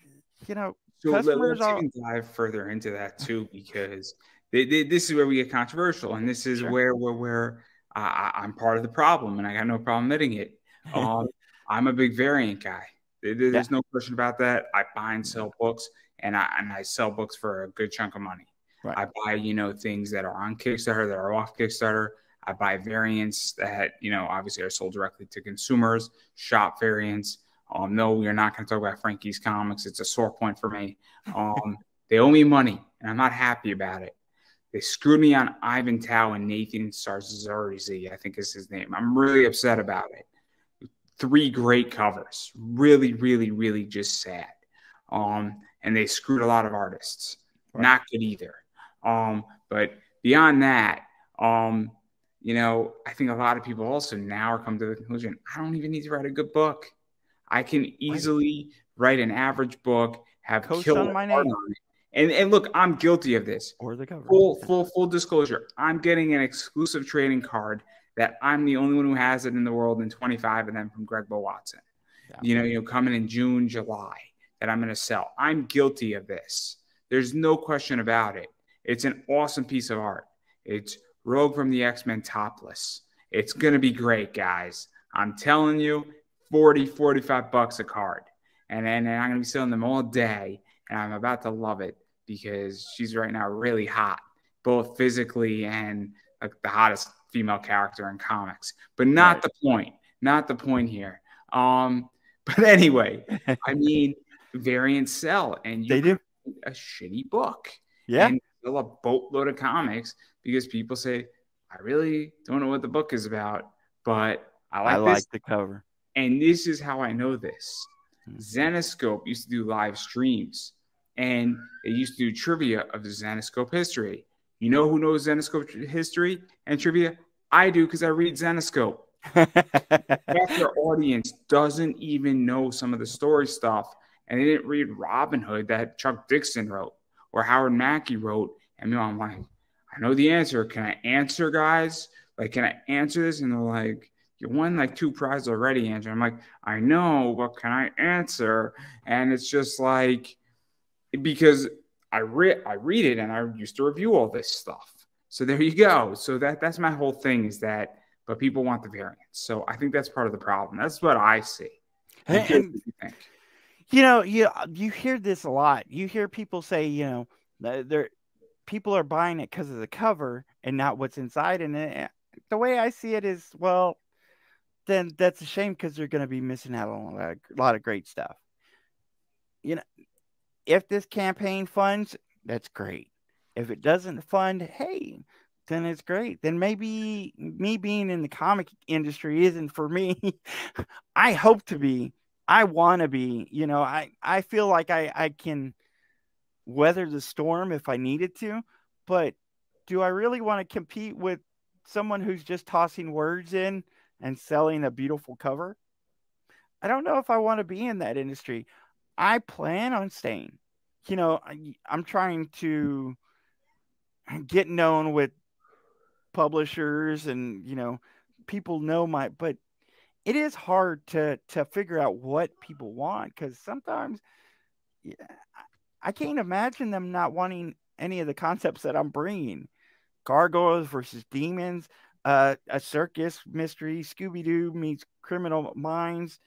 you know, so customers let's even dive further into that too, because they, they, this is where we get controversial, and this is sure. where where where uh, I'm part of the problem, and I got no problem admitting it. Um, I'm a big variant guy. There's yeah. no question about that. I buy and sell books, and I and I sell books for a good chunk of money. Right. I buy, you know, things that are on Kickstarter, that are off Kickstarter. I buy variants that, you know, obviously are sold directly to consumers, shop variants. Um, no, we're not going to talk about Frankie's Comics. It's a sore point for me. Um, they owe me money, and I'm not happy about it. They screwed me on Ivan Tao and Nathan Sarzarzy, I think is his name. I'm really upset about it. Three great covers. Really, really, really just sad. Um, and they screwed a lot of artists. Right. Not good either. Um, but beyond that, um, you know, I think a lot of people also now are come to the conclusion, I don't even need to write a good book. I can easily write an average book, have killer art on it. And, and look, I'm guilty of this. Or the cover. Full, full, full disclosure. I'm getting an exclusive trading card that I'm the only one who has it in the world, and twenty-five of them from Greg Bo Watson. Yeah. You know, you know, coming in June, July, that I'm going to sell. I'm guilty of this. There's no question about it. It's an awesome piece of art. It's Rogue from the X-Men topless. It's going to be great, guys. I'm telling you, forty, forty-five bucks a card. And then I'm going to be selling them all day. And I'm about to love it because she's right now really hot, both physically and like the hottest female character in comics. But not right. the point. Not the point here. Um, but anyway, I mean, variants sell. And you they do. A shitty book. Yeah. And sell a boatload of comics. Because people say, I really don't know what the book is about, but I like, I like this. the cover. And this is how I know this. Mm-hmm. Zenoscope used to do live streams, and they used to do trivia of the Zenoscope history. You know who knows Zenoscope history and trivia? I do, because I read Zenoscope. Their audience doesn't even know some of the story stuff, and they didn't read Robin Hood that Chuck Dixon wrote or Howard Mackey wrote. And you know, I'm like, I know the answer. Can I answer, guys? Like, can I answer this? And they're like, you won like two prizes already, Andrew. I'm like, I know, but can I answer? And it's just like, because I read, I read it, and I used to review all this stuff. So there you go. So that that's my whole thing is that, but people want the variants. So I think that's part of the problem. That's what I see. And, and, you, think. you know, you you hear this a lot. You hear people say, you know, they're. People are buying it because of the cover and not what's inside. And the way I see it is, well, then that's a shame, because they're going to be missing out on a lot, of, a lot of great stuff. You know, if this campaign funds, that's great. If it doesn't fund, hey, then it's great. Then maybe me being in the comic industry isn't for me. I hope to be. I want to be. You know, I, I feel like I, I can weather the storm if I needed to, but do I really want to compete with someone who's just tossing words in and selling a beautiful cover? I don't know if I want to be in that industry. I plan on staying. You know, I, I'm trying to get known with publishers, and, you know, people know my, but it is hard to, to figure out what people want, because sometimes, yeah, I, I can't imagine them not wanting any of the concepts that I'm bringing. Gargoyles versus demons, uh, a circus mystery, Scooby-Doo meets Criminal Minds.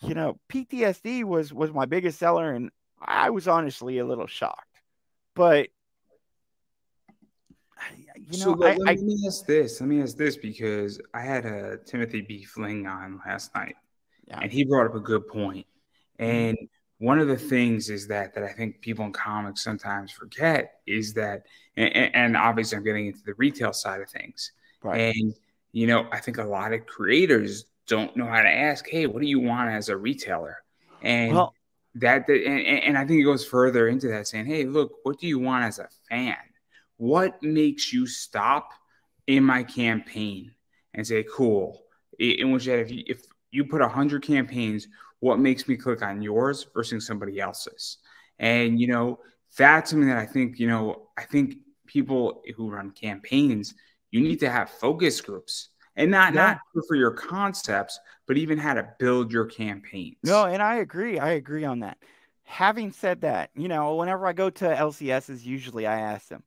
you know, P T S D was was my biggest seller, and I was honestly a little shocked. But you know, so let, I, let me I, ask this. Let me ask this because I had a Timothy B. Fling on last night, yeah. and he brought up a good point. And one of the things is that that I think people in comics sometimes forget is that, and, and obviously I'm getting into the retail side of things. Right. And you know, I think a lot of creators don't know how to ask, hey, what do you want as a retailer? And well, that, that and, and I think it goes further into that, saying, hey, look, what do you want as a fan? What makes you stop in my campaign and say, cool, in which that if you, if you put one hundred campaigns, what makes me click on yours versus somebody else's? And, you know, that's something that I think, you know, I think people who run campaigns, you need to have focus groups. And not, yeah. not for your concepts, but even how to build your campaigns. No, and I agree. I agree on that. Having said that, you know, whenever I go to L C Ss, usually I ask them,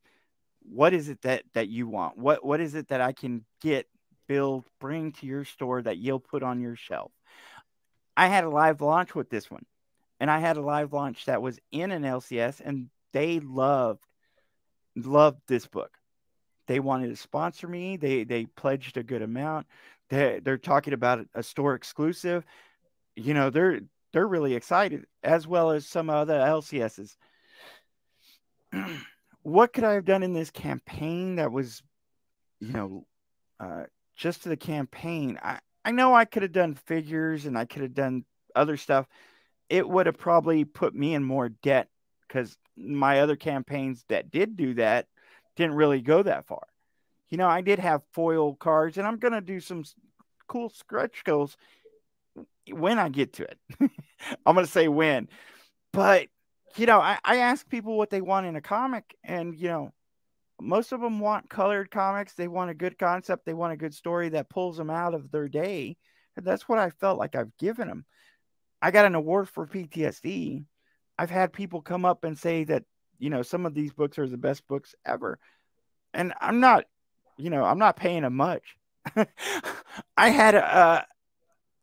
what is it that, that you want? What, what is it that I can get, build, bring to your store that you'll put on your shelf? I had a live launch with this one. And I had a live launch that was in an L C S, and they loved, loved this book. They wanted to sponsor me. They they pledged a good amount. They they're talking about a store exclusive. You know, they're they're really excited, as well as some other L C Ss. What could I have done in this campaign that was, you know, uh, just to the campaign? I I know I could have done figures and I could have done other stuff. It would have probably put me in more debt because my other campaigns that did do that didn't really go that far. You know, I did have foil cards, and I'm going to do some cool stretch goals when I get to it. I'm going to say when. But, you know, I, I ask people what they want in a comic, and, you know, most of them want colored comics. They want a good concept. They want a good story that pulls them out of their day. And that's what I felt like I've given them. I got an award for P T S D. I've had people come up and say that, you know, some of these books are the best books ever. And I'm not, you know, I'm not paying them much. I had a,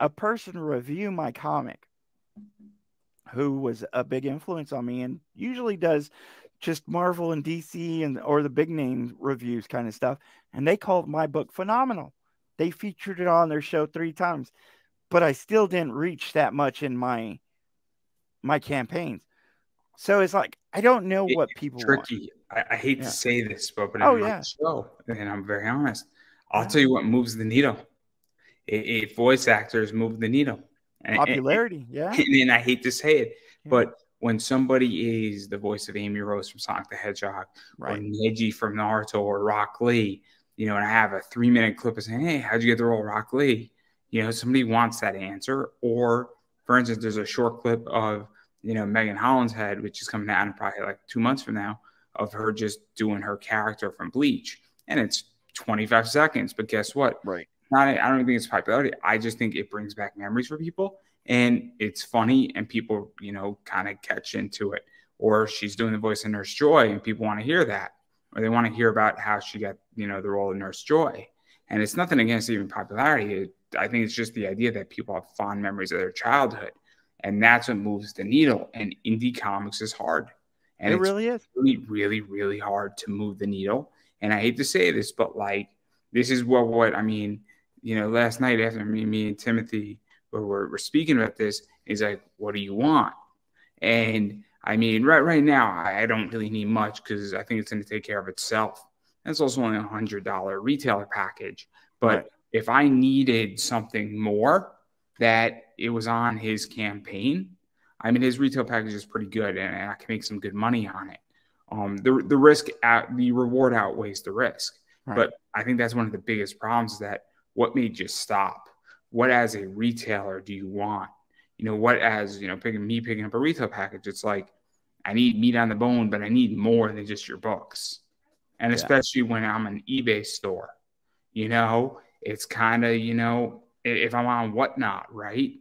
a person review my comic who was a big influence on me and usually does just Marvel and D C and or the big name reviews kind of stuff. And they called my book phenomenal. They featured it on their show three times, but I still didn't reach that much in my, my campaigns. So it's like, I don't know what people tricky. Want. I, I hate yeah. to say this, but, but oh, I'm yeah. show, and I'm very honest. I'll yeah. tell you what moves the needle. It, it, voice actors move the needle. And, Popularity, and, yeah. And, and I hate to say it, yeah. but when somebody is the voice of Amy Rose from Sonic the Hedgehog, right. or Neji from Naruto, or Rock Lee, you know, and I have a three-minute clip of saying, hey, how'd you get the role of Rock Lee? You know, somebody wants that answer. Or, for instance, there's a short clip of, you know, Megan Holland's head, which is coming out in probably like two months from now, of her just doing her character from Bleach. And it's twenty-five seconds. But guess what? Right. Not, I don't think it's popularity. I just think it brings back memories for people. And it's funny. And people, you know, kind of catch into it. Or she's doing the voice of Nurse Joy. And people want to hear that. Or they want to hear about how she got, you know, the role of Nurse Joy. And it's nothing against even popularity. It, I think it's just the idea that people have fond memories of their childhood. And that's what moves the needle. And indie comics is hard. And it really is. Really, really, really hard to move the needle. And I hate to say this, but like, this is what, what I mean, you know, last night after me, me and Timothy were, were speaking about this, is like, what do you want? And I mean, right right now, I don't really need much because I think it's going to take care of itself. That's also only a one hundred dollar retailer package. But right. if I needed something more, that it was on his campaign. I mean, his retail package is pretty good, and I can make some good money on it. Um, the the risk out, the reward outweighs the risk. Right. But I think that's one of the biggest problems is that what made you stop? What as a retailer do you want? You know, what as you know, picking me picking up a retail package, it's like I need meat on the bone, but I need more than just your books. And yeah. especially when I'm an eBay store, you know, it's kind of you know. If I'm on Whatnot, right?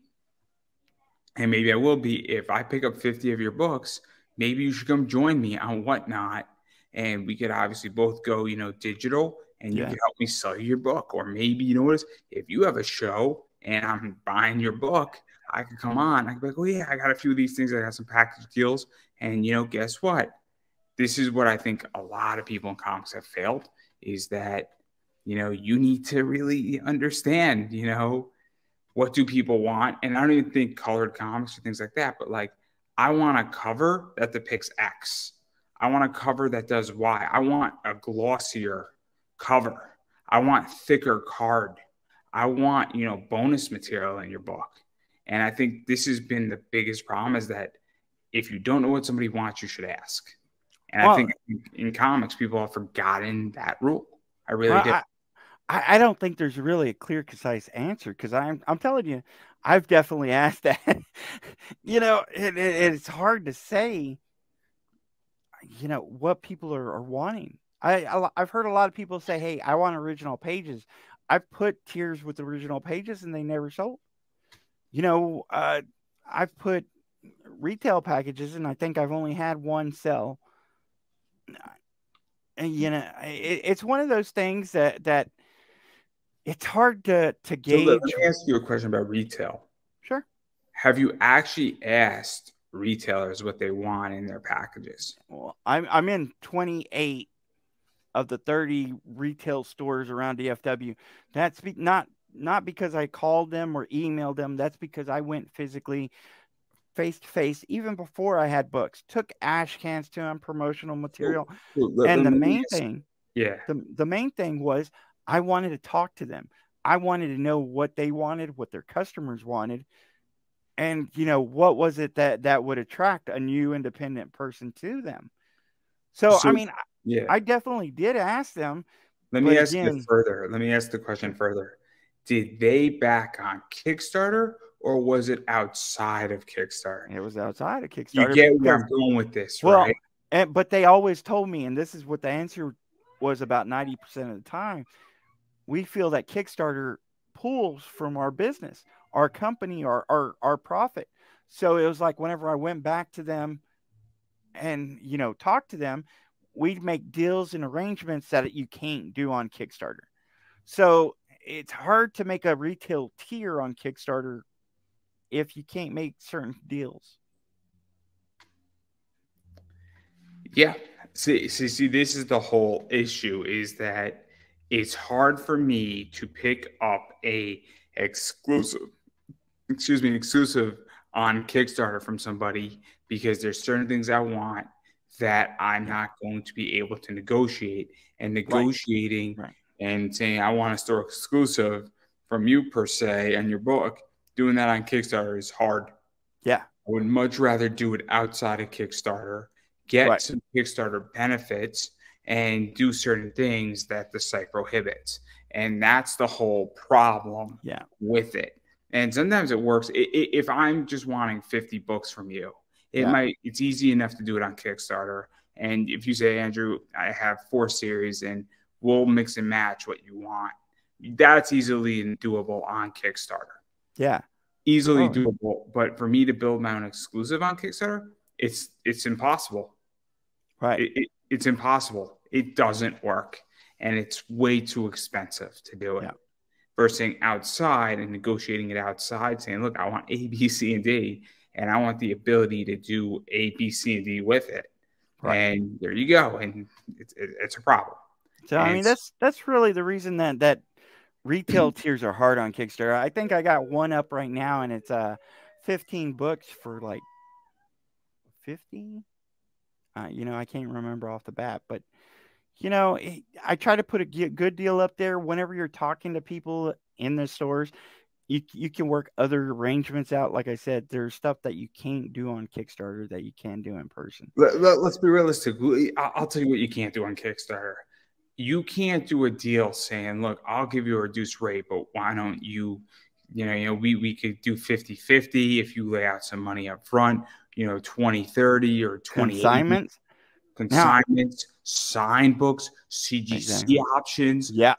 And maybe I will be. If I pick up fifty of your books, maybe you should come join me on Whatnot. And we could obviously both go, you know, digital and you yeah. can help me sell your book. Or maybe, you know, if you have a show and I'm buying your book, I could come on. I could be like, oh, yeah, I got a few of these things. I got some package deals. And, you know, guess what? This is what I think a lot of people in comics have failed, is that, you know, you need to really understand, you know, what do people want? And I don't even think colored comics or things like that. But, like, I want a cover that depicts X. I want a cover that does Y. I want a glossier cover. I want thicker card. I want, you know, bonus material in your book. And I think this has been the biggest problem, is that if you don't know what somebody wants, you should ask. And well, I think in comics, people have forgotten that rule. I really well, do. I, I don't think there's really a clear, concise answer, because I'm, I'm telling you, I've definitely asked that. You know, it, it, it's hard to say, you know, what people are, are wanting. I, I, I've heard a lot of people say, hey, I want original pages. I put tiers with original pages and they never sold. You know, uh, I've put retail packages and I think I've only had one sell. And, you know, it, it's one of those things that, that it's hard to, to gauge. So let me ask you a question about retail. Sure. Have you actually asked retailers what they want in their packages? Well, I'm, I'm in twenty-eight of the thirty retail stores around D F W. That's not not because I called them or emailed them. That's because I went physically face to face, even before I had books, took ash cans to them, promotional material. Ooh, ooh, and the main ask. thing, yeah, the, the main thing was I wanted to talk to them. I wanted to know what they wanted, what their customers wanted. And, you know, what was it that, that would attract a new independent person to them? So, so I mean, yeah, I definitely did ask them. Let me ask again, you further. Let me ask the question further. Did they back on Kickstarter, or was it outside of Kickstarter? It was outside of Kickstarter. You get where I'm going with this, well, right? And, but they always told me, and this is what the answer was about ninety percent of the time, we feel that Kickstarter pulls from our business, our company, our, our, our profit. So it was like whenever I went back to them and, you know, talked to them, we'd make deals and arrangements that you can't do on Kickstarter. So it's hard to make a retail tier on Kickstarter if you can't make certain deals. Yeah. See, see, see, this is the whole issue, is that it's hard for me to pick up a exclusive, excuse me, exclusive on Kickstarter from somebody, because there's certain things I want that I'm not going to be able to negotiate, and negotiating right. Right. and saying, I want a store exclusive from you per se and your book, doing that on Kickstarter is hard. Yeah. I would much rather do it outside of Kickstarter, get right. some Kickstarter benefits, and do certain things that the site prohibits. And that's the whole problem yeah. with it. And sometimes it works. It, it, if I'm just wanting fifty books from you, It yeah. might, it's easy enough to do it on Kickstarter. And if you say, Andrew, I have four series and we'll mix and match what you want, that's easily doable on Kickstarter. Yeah. Easily oh. doable. But for me to build my own exclusive on Kickstarter, it's, it's impossible. Right. It, it, it's impossible. It doesn't work. And it's way too expensive to do it. Yeah. Versus outside and negotiating it outside, saying, look, I want A, B, C, and D. And I want the ability to do A, B, C, and D with it. Right. And there you go. And it's, it, it's a problem. So, and I mean, that's that's really the reason that, that retail tiers are hard on Kickstarter. I think I got one up right now, and it's uh, fifteen books for like fifty. Uh, you know, I can't remember off the bat. But, you know, it, I try to put a good deal up there whenever you're talking to people in the stores. You, you can work other arrangements out. Like I said, there's stuff that you can't do on Kickstarter that you can do in person. Let, let, let's be realistic. I'll tell you what you can't do on Kickstarter. You can't do a deal saying, look, I'll give you a reduced rate, but why don't you, you know, you know we, we could do fifty fifty if you lay out some money up front, you know, twenty thirty or twenty. Consignments? Consignments, now, sign books, C G C exactly. options. Yeah.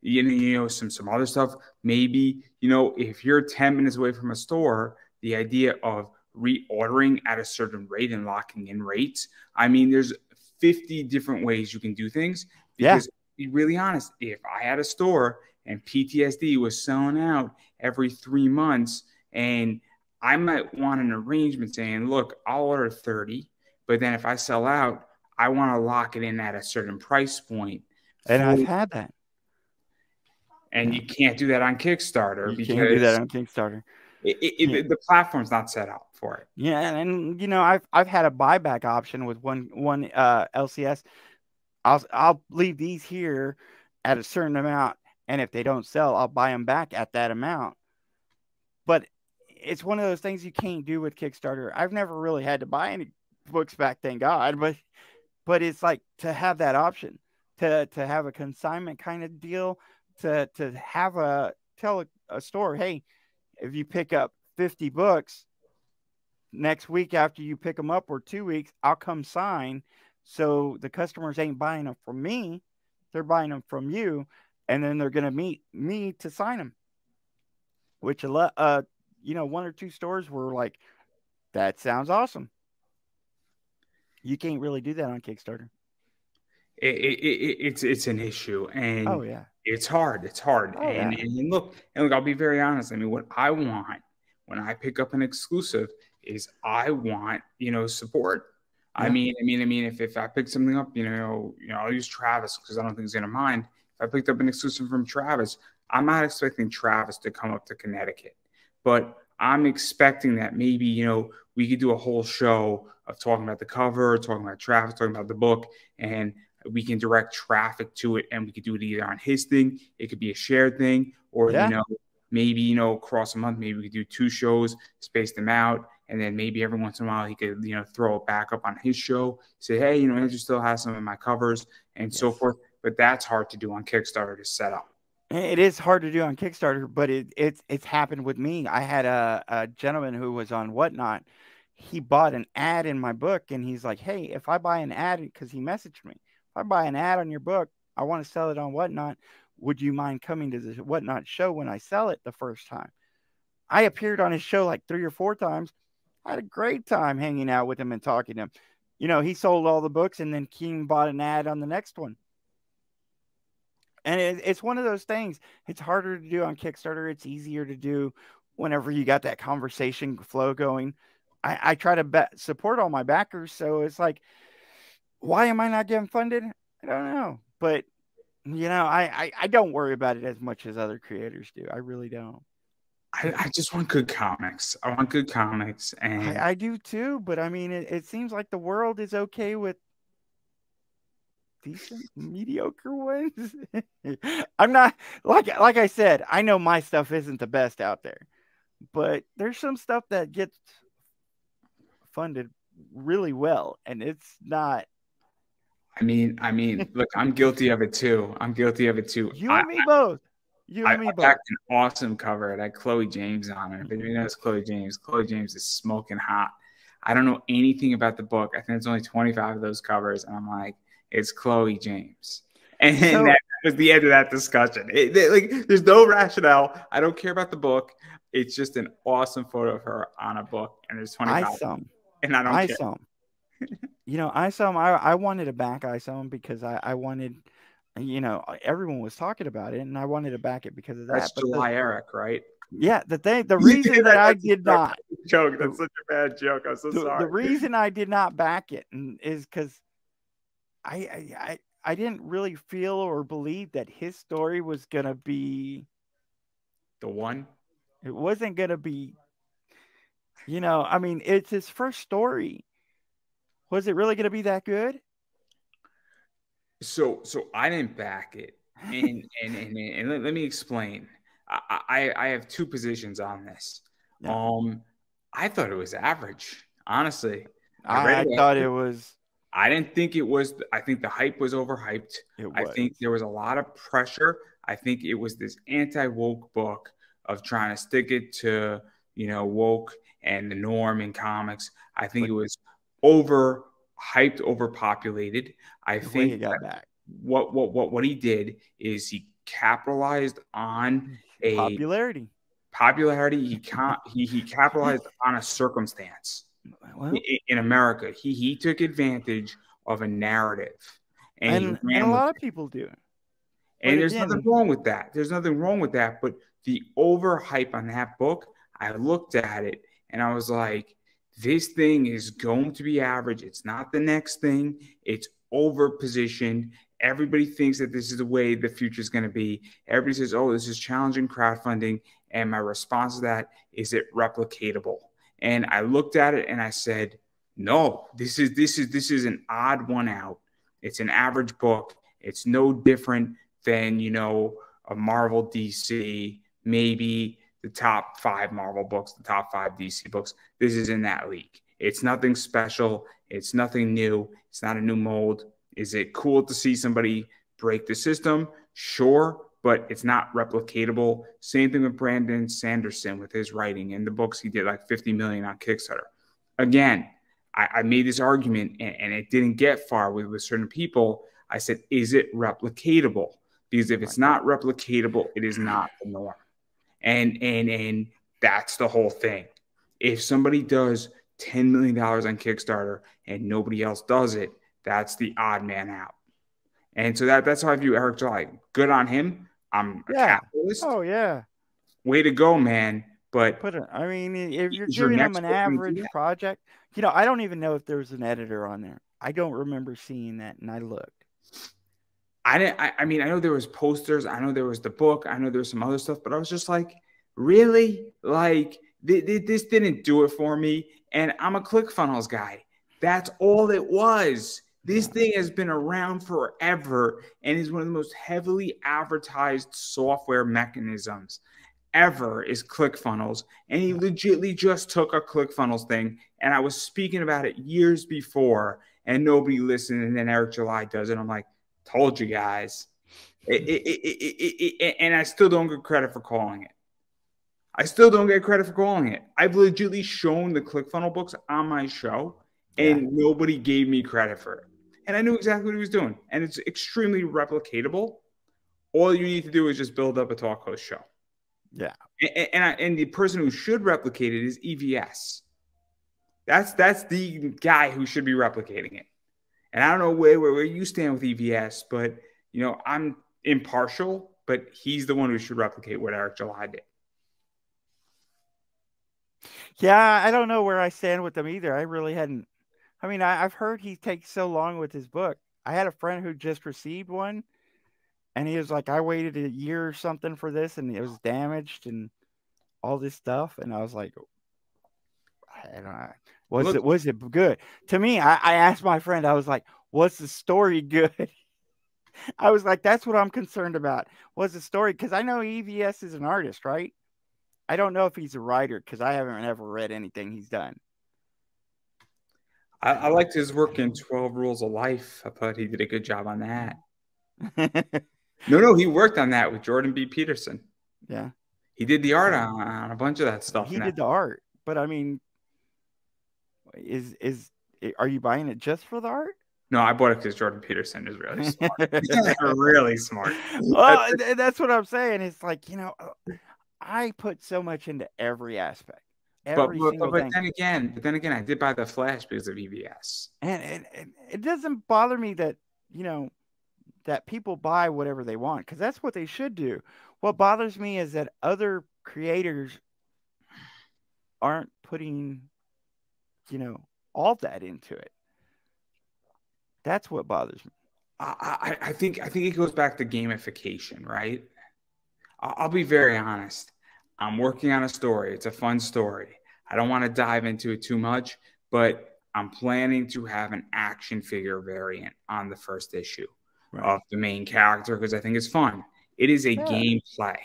You know, you know, some, some other stuff. Maybe, you know, if you're ten minutes away from a store, the idea of reordering at a certain rate and locking in rates. I mean, there's fifty different ways you can do things. Because yeah. to be really honest, if I had a store and P T S D was selling out every three months and I might want an arrangement saying, look, I'll order thirty, but then if I sell out, I want to lock it in at a certain price point. And I've had that. And you can't do that on Kickstarter. You because can't do that on Kickstarter. It, it, yeah. The platform's not set up for it. Yeah, and, and you know, I've I've had a buyback option with one one uh, L C S. I'll I'll leave these here at a certain amount, and if they don't sell, I'll buy them back at that amount. But it's one of those things you can't do with Kickstarter. I've never really had to buy any books back, thank God. But but it's like to have that option, to to have a consignment kind of deal, to to have a tell a, a store, hey, if you pick up fifty books next week after you pick them up, or two weeks, I'll come sign. So the customers ain't buying them from me, they're buying them from you, and then they're gonna meet me to sign them. Which uh you know, one or two stores were like, that sounds awesome. You can't really do that on Kickstarter. It, it, it, it's it's an issue, and oh yeah, it's hard. It's hard. Oh, and, yeah. and, and look, and look, I'll be very honest. I mean, what I want when I pick up an exclusive is I want, you know, support. Yeah. I mean, I mean, I mean, if, if I pick something up, you know, you know, I'll use Travis because I don't think he's gonna mind. If I picked up an exclusive from Travis, I'm not expecting Travis to come up to Connecticut, but I'm expecting that maybe, you know, we could do a whole show of talking about the cover, talking about Travis, talking about the book, and we can direct traffic to it, and we could do it either on his thing. It could be a shared thing, or, yeah. you know, maybe, you know, across a month, maybe we could do two shows, space them out. And then maybe every once in a while he could, you know, throw it back up on his show, say, hey, you know, Andrew still has some of my covers and yes. so forth. But that's hard to do on Kickstarter to set up. It is hard to do on Kickstarter, but it, it's, it's happened with me. I had a, a gentleman who was on Whatnot. He bought an ad in my book, and he's like, hey, if I buy an ad, because he messaged me, I buy an ad on your book, I want to sell it on Whatnot, would you mind coming to the Whatnot show when I sell it the first time? I appeared on his show like three or four times. I had a great time hanging out with him and talking to him. You know, he sold all the books, and then King bought an ad on the next one. And it, it's one of those things. It's harder to do on Kickstarter. It's easier to do whenever you got that conversation flow going. I, I try to bet, support all my backers, so it's like, why am I not getting funded? I don't know. But, you know, I, I, I don't worry about it as much as other creators do. I really don't. I, I just want good comics. I want good comics. And I, I do too. But, I mean, it, it seems like the world is okay with decent, mediocre ones. I'm not, like, like I said, I know my stuff isn't the best out there. But there's some stuff that gets funded really well. And it's not. I mean, I mean, look, I'm guilty of it too. I'm guilty of it too. You I, and me I, both. You I, and me I both. I packed an awesome cover. It had Chloe James on it. If anybody knows Chloe James, Chloe James is smoking hot. I don't know anything about the book. I think there's only twenty-five of those covers. And I'm like, it's Chloe James. And so, that was the end of that discussion. It, it, like, there's no rationale. I don't care about the book. It's just an awesome photo of her on a book. And there's twenty-five. I saw them. And I don't I care. Saw them. You know, I S O M, I, I wanted a back I S O M because I, I wanted, you know, everyone was talking about it, and I wanted to back it because of that. That's but July the, Eric, right? Yeah, the thing, the reason that, that I did not joke. That's such a bad joke. I'm so the, sorry. The reason I did not back it is because I, I I I didn't really feel or believe that his story was gonna be the one. It wasn't gonna be. You know, I mean, it's his first story. Was it really going to be that good? So, so I didn't back it, and and and, and let, let me explain. I, I I have two positions on this. Yeah. Um, I thought it was average, honestly. I, I it thought after. it was. I didn't think it was. I think the hype was overhyped. It was. I think there was a lot of pressure. I think it was this anti-woke book of trying to stick it to, you know, woke and the norm in comics. I think but, it was. Overhyped, overpopulated. I think he got back. What what what what he did is he capitalized on a popularity. Popularity. He can't. he he capitalized on a circumstance well, in, in America. He he took advantage of a narrative, and, and, and a lot of people do. And there's nothing wrong with that. There's nothing wrong with that. But the overhype on that book, I looked at it. And I was like, this thing is going to be average. It's not the next thing. It's overpositioned. Everybody thinks that this is the way the future is going to be. Everybody says, oh, this is challenging crowdfunding. And my response to that is, it replicatable? And I looked at it and I said, no, this is, this is, this is an odd one out. It's an average book. It's no different than, you know, a Marvel D C, maybe the top five Marvel books, the top five D C books. This is in that league. It's nothing special. It's nothing new. It's not a new mold. Is it cool to see somebody break the system? Sure, but it's not replicatable. Same thing with Brandon Sanderson with his writing and the books he did, like fifty million on Kickstarter. Again, I, I made this argument and, and it didn't get far with, with certain people. I said, is it replicatable? Because if it's not replicatable, it is not the norm. And, and, and that's the whole thing. If somebody does ten million dollars on Kickstarter and nobody else does it, that's the odd man out. And so that, that's how I view Eric July. Good on him. I'm yeah. a capitalist. Oh, yeah. Way to go, man. But, but I mean, if you're giving him an average project, you know, I don't even know if there was an editor on there. I don't remember seeing that, and I looked. I didn't. I, I mean, I know there was posters. I know there was the book. I know there was some other stuff, but I was just like, really? Like, th th this didn't do it for me. And I'm a ClickFunnels guy. That's all it was. This thing has been around forever and is one of the most heavily advertised software mechanisms ever, is ClickFunnels. And he legitly just took a ClickFunnels thing. And I was speaking about it years before and nobody listened. And then Eric July does it. I'm like, told you guys. It, it, it, it, it, it, and I still don't get credit for calling it. I still don't get credit for calling it. I've legitimately shown the ClickFunnels books on my show and yeah. nobody gave me credit for it. And I knew exactly what he was doing. And it's extremely replicatable. All you need to do is just build up a talk host show. Yeah. And, and, I, and the person who should replicate it is E V S. That's, that's the guy who should be replicating it. And I don't know where, where, where you stand with E V S, but, you know, I'm impartial, but he's the one who should replicate what Eric July did. Yeah, I don't know where I stand with them either. I really hadn't. I mean, I, I've heard he takes so long with his book. I had a friend who just received one, and he was like, I waited a year or something for this, and it was damaged and all this stuff. And I was like, I don't know. Was Look, it was it good? To me, I, I asked my friend, I was like, was the story good? I was like, that's what I'm concerned about. Was the story? Because I know E V S is an artist, right? I don't know if he's a writer because I haven't ever read anything he's done. I, I liked his work in twelve Rules of Life. I thought he did a good job on that. no, no, he worked on that with Jordan B. Peterson. Yeah. He did the art on, on a bunch of that stuff. He now. did the art. But, I mean, is is are you buying it just for the art? No, I bought it because Jordan Peterson is really smart. He's really smart. Well, that's what I'm saying. It's like, you know, I put so much into every aspect. Every but but, but thing. then again, but then again, I did buy the Flash because of E V S. And, and, and it doesn't bother me that, you know, that people buy whatever they want, because that's what they should do. What bothers me is that other creators aren't putting, you know, all that into it. That's what bothers me. I, I, I think I think it goes back to gamification, right? I'll be very honest. I'm working on a story. It's a fun story. I don't want to dive into it too much, but I'm planning to have an action figure variant on the first issue right. of the main character because I think it's fun. It is a yeah. game play.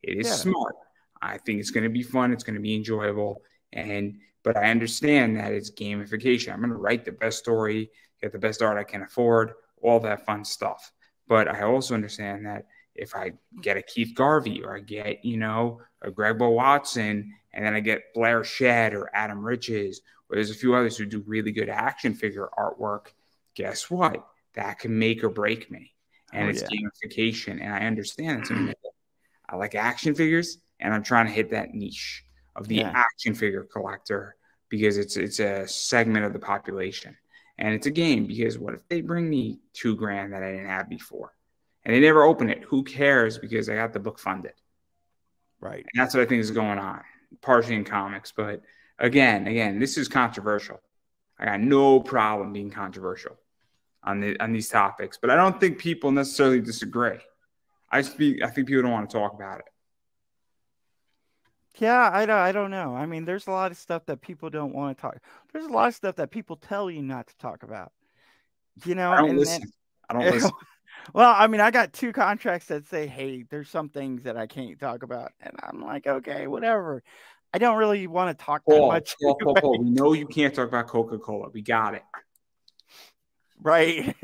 It is yeah. smart. I think it's going to be fun. It's going to be enjoyable. And but I understand that it's gamification. I'm going to write the best story, get the best art I can afford, all that fun stuff. But I also understand that if I get a Keith Garvey or I get, you know, a Greg Bo Watson, and then I get Blair Shedd or Adam Riches, or there's a few others who do really good action figure artwork, guess what? That can make or break me. And oh, it's yeah. gamification. And I understand it's I like action figures, and I'm trying to hit that niche of the yeah. action figure collector because it's it's a segment of the population. And it's a game because what if they bring me two grand that I didn't have before? And they never open it. Who cares? Because I got the book funded. Right. And that's what I think is going on, partially in comics. But again, again, this is controversial. I got no problem being controversial on the, on these topics, but I don't think people necessarily disagree. I speak. I think people don't want to talk about it. Yeah, I don't, I don't know. I mean, there's a lot of stuff that people don't want to talk. There's a lot of stuff that people tell you not to talk about. You know, I don't and listen. Then, I don't listen. Well, I mean, I got two contracts that say, hey, there's some things that I can't talk about. And I'm like, okay, whatever. I don't really want to talk that oh, much. Oh, oh, oh. We know you can't talk about Coca-Cola. We got it. Right.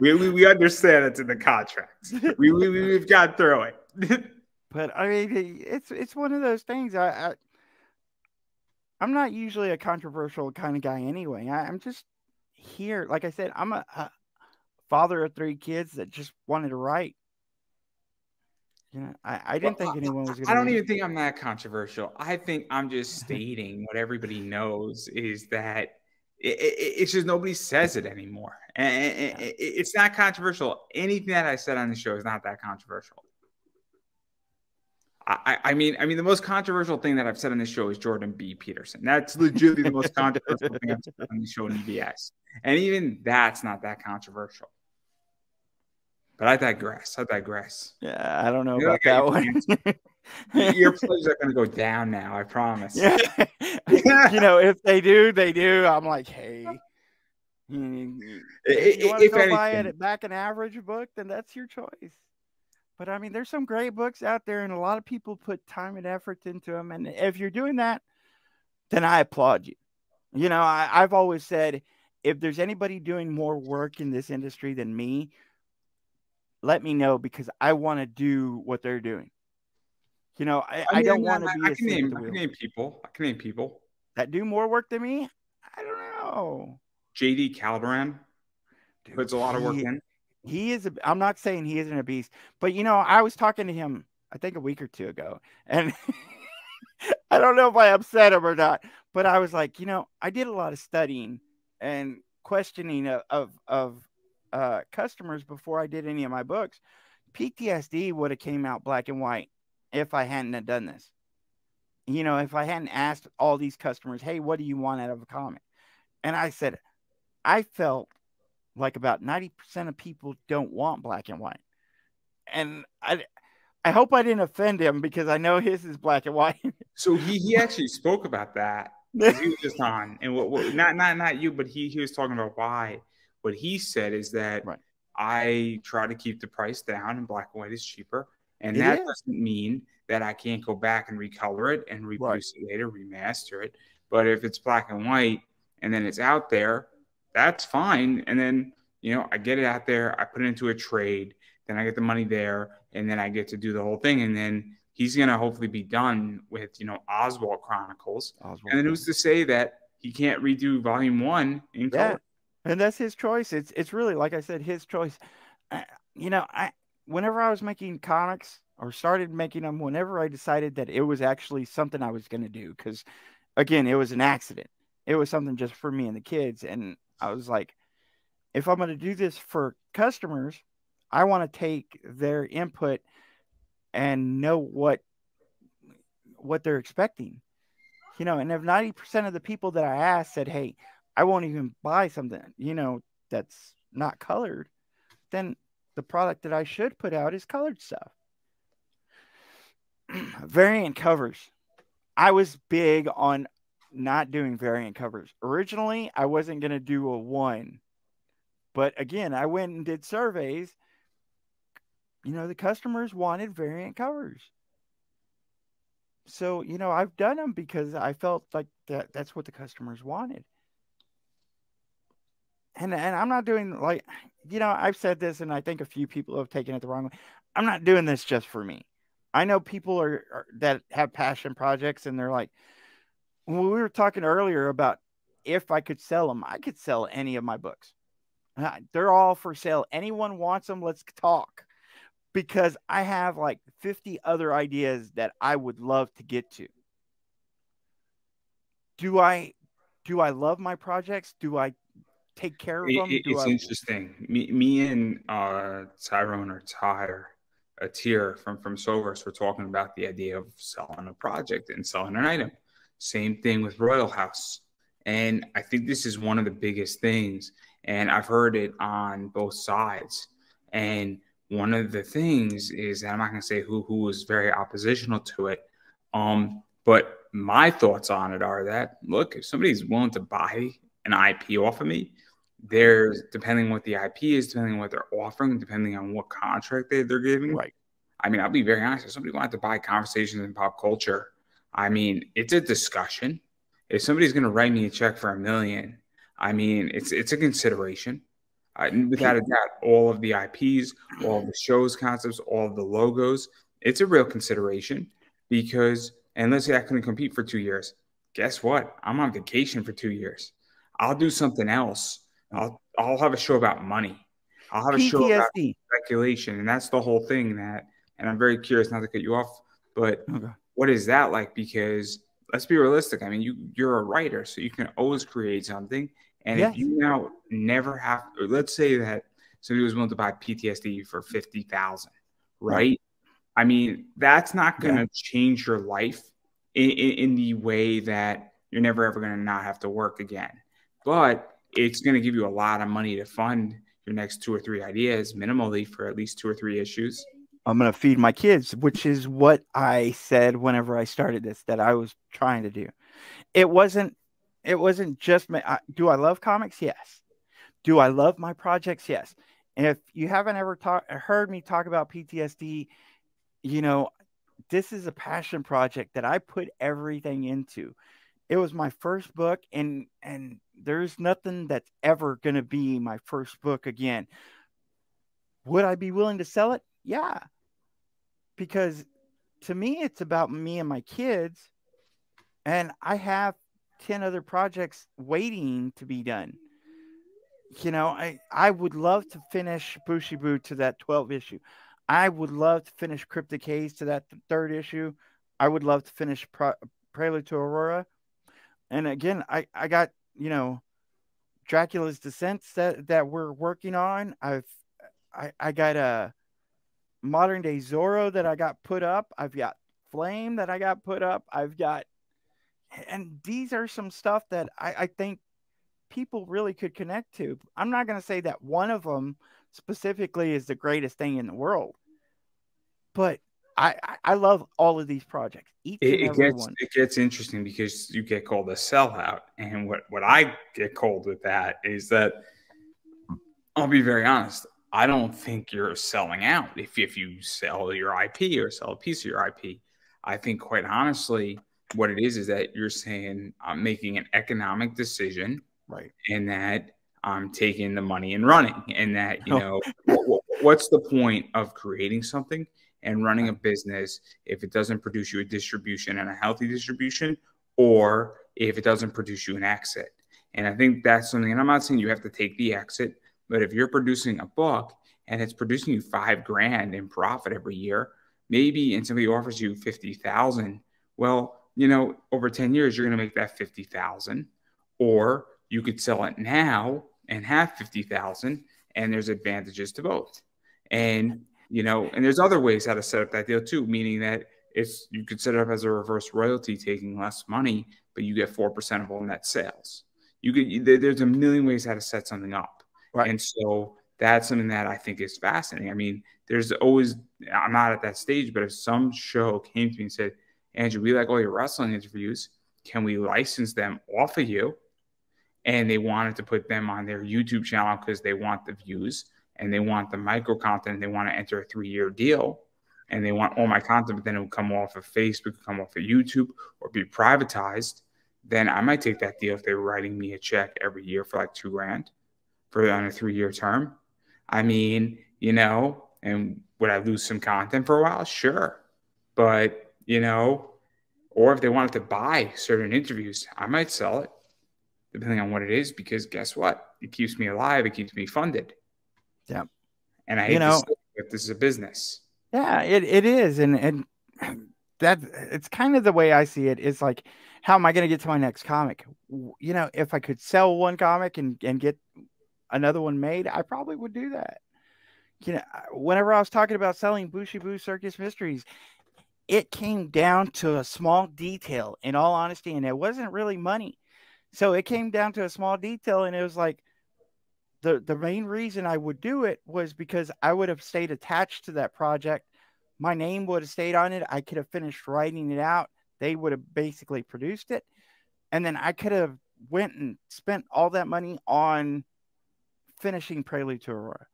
we, we we understand it's in the contracts. We, we, we've got through it. But, I mean, it's it's one of those things. I, I, I'm not usually a controversial kind of guy anyway. I, I'm just here. Like I said, I'm a... a father of three kids that just wanted to write. You know, I, I didn't well, think anyone was going to. I don't even think I'm that controversial. I think I'm just stating what everybody knows is that it, it, it's just nobody says it anymore. And yeah. it, it, it's not controversial. Anything that I said on the show is not that controversial. I, I mean, I mean, the most controversial thing that I've said on this show is Jordan B. Peterson. That's legitimately the most controversial thing I've said on the show in E V S. And even that's not that controversial. But I digress. I digress. Yeah, I don't know you about know, that your one. Your plays are going to go down now, I promise. Yeah. You know, if they do, they do. I'm like, hey. If, if you want to go anything, buy it back an average book, then that's your choice. But, I mean, there's some great books out there, and a lot of people put time and effort into them. And if you're doing that, then I applaud you. You know, I, I've always said, if there's anybody doing more work in this industry than me, let me know, because I want to do what they're doing. You know, I, I, mean, I don't want to be I, I can name, I can name people. I can name people. That do more work than me? I don't know. J D Calderon puts a lot of work he, in. He is, a, I'm not saying he isn't a beast, but you know, I was talking to him, I think a week or two ago, and I don't know if I upset him or not, but I was like, you know, I did a lot of studying and questioning of, of, of uh, customers before I did any of my books. P T S D would have came out black and white if I hadn't have done this. You know, if I hadn't asked all these customers, hey, what do you want out of a comic? And I said, I felt like about ninety percent of people don't want black and white. And I, I hope I didn't offend him, because I know his is black and white. So he, he actually spoke about that. He was just on, and what, what, not, not, not you, but he, he was talking about why. What he said is that right. I try to keep the price down, and black and white is cheaper. And it that is. doesn't mean that I can't go back and recolor it and reproduce right. it later, remaster it. But if it's black and white and then it's out there, that's fine. And then, you know, I get it out there, I put it into a trade, then I get the money there, and then I get to do the whole thing. And then he's going to hopefully be done with, you know, Oswald Chronicles. Oswald and then who's to say that he can't redo volume one in yeah. color? And that's his choice. It's, it's really, like I said, his choice. Uh, you know, I, whenever I was making comics or started making them, whenever I decided that it was actually something I was going to do, because again, it was an accident. It was something just for me and the kids. And I was like, if I'm going to do this for customers, I want to take their input and know what what they're expecting. You know, and if ninety percent of the people that I asked said, hey, I won't even buy something, you know, that's not colored, then the product that I should put out is colored stuff. Variant covers. I was big on not doing variant covers. Originally, I wasn't going to do a one. But again, I went and did surveys. You know, the customers wanted variant covers. So, you know, I've done them because I felt like that, that's what the customers wanted. And, and I'm not doing, like, you know, I've said this, and I think a few people have taken it the wrong way. I'm not doing this just for me. I know people are, are that have passion projects, and they're like, when we were talking earlier about if I could sell them, I could sell any of my books. They're all for sale. Anyone wants them, let's talk. Because I have like fifty other ideas that I would love to get to. Do I do I love my projects? Do I take care of them? It, it, do it's I... interesting. Me, me and uh, Tyrone or Tyre, a tier from, from Sovers, were talking about the idea of selling a project and selling an item. Same thing with Royal House. And I think this is one of the biggest things. And I've heard it on both sides. And one of the things is, and I'm not going to say who who was very oppositional to it, um, but my thoughts on it are that, look, if somebody's willing to buy an I P off of me, there's, depending on what the I P is, depending on what they're offering, depending on what contract they, they're giving. Right. I mean, I'll be very honest. If somebody wanted to buy Conversations in Pop Culture, I mean, it's a discussion. If somebody's going to write me a check for a million, I mean, it's it's a consideration. I, without a doubt, all of the I Ps, all of the shows, concepts, all of the logos, it's a real consideration because, and let's say I couldn't compete for two years. Guess what? I'm on vacation for two years. I'll do something else. I'll, I'll have a show about money. I'll have a P T S D. Show about speculation. And that's the whole thing that, and I'm very curious, not to cut you off, but okay. What is that like? Because let's be realistic. I mean, you, you're a writer, so you can always create something. And yes. If you now never have, or let's say that somebody was willing to buy P T S D for fifty thousand dollars, right? right? I mean, that's not going to yeah. change your life in, in, in the way that you're never ever going to not have to work again. But it's going to give you a lot of money to fund your next two or three ideas minimally for at least two or three issues. I'm going to feed my kids, which is what I said whenever I started this, that I was trying to do. It wasn't, it wasn't just me. I, do I love comics? Yes. Do I love my projects? Yes. And if you haven't ever talk, heard me talk about P T S D, you know, this is a passion project that I put everything into. It was my first book, and, and there's nothing that's ever going to be my first book again. Would I be willing to sell it? Yeah. Because to me, it's about me and my kids. And I have ten other projects waiting to be done. You know, I, I would love to finish Bushi Boo to that twelfth issue. I would love to finish Cryptic Haze to that th third issue. I would love to finish Pro Prelude to Aurora. And again, I, I got, you know, Dracula's Descent that, that we're working on. I've, I, I got a Modern Day Zorro that I got put up. I've got Flame that I got put up. I've got, and these are some stuff that I, I think people really could connect to. I'm not going to say that one of them specifically is the greatest thing in the world, but I, I love all of these projects. Each it, and every it, gets, one. It gets interesting because you get called a sellout. And what, what I get called with that is that, I'll be very honest, I don't think you're selling out if, if you sell your I P or sell a piece of your I P. I think, quite honestly, what it is is that you're saying I'm making an economic decision, right? And that I'm taking the money and running, and that, you know, what's the point of creating something and running a business if it doesn't produce you a distribution and a healthy distribution, or if it doesn't produce you an exit? And I think that's something, and I'm not saying you have to take the exit, but if you're producing a book and it's producing you five grand in profit every year, maybe, and somebody offers you fifty thousand, well, you know, over ten years, you're going to make that fifty thousand, or you could sell it now and have fifty thousand, and there's advantages to both. And, you know, and there's other ways how to set up that deal too, meaning that it's, you could set it up as a reverse royalty, taking less money, but you get four percent of all net sales. You could, there's a million ways how to set something up. Right. And so that's something that I think is fascinating. I mean, there's always, I'm not at that stage, but if some show came to me and said, Andrew, we like all your wrestling interviews, can we license them off of you? And they wanted to put them on their YouTube channel because they want the views and they want the micro content. They want to enter a three-year deal and they want all my content, but then it would come off of Facebook, come off of YouTube, or be privatized. Then I might take that deal if they were writing me a check every year for like two grand. For on a three-year term. I mean, you know, and would I lose some content for a while? Sure. But, you know, or if they wanted to buy certain interviews, I might sell it, depending on what it is, because guess what? It keeps me alive. It keeps me funded. Yeah. And I hate, you know, to say it, but this is a business. Yeah, it, it is. And, and that it's kind of the way I see it. It's like, how am I going to get to my next comic? You know, if I could sell one comic and, and get another one made, I probably would do that. You know, whenever I was talking about selling Bushi Boo Circus Mysteries, it came down to a small detail, in all honesty, and it wasn't really money. So it came down to a small detail, and it was like, the, the main reason I would do it was because I would have stayed attached to that project. My name would have stayed on it. I could have finished writing it out. They would have basically produced it. And then I could have went and spent all that money on finishing Prelude to Aurora.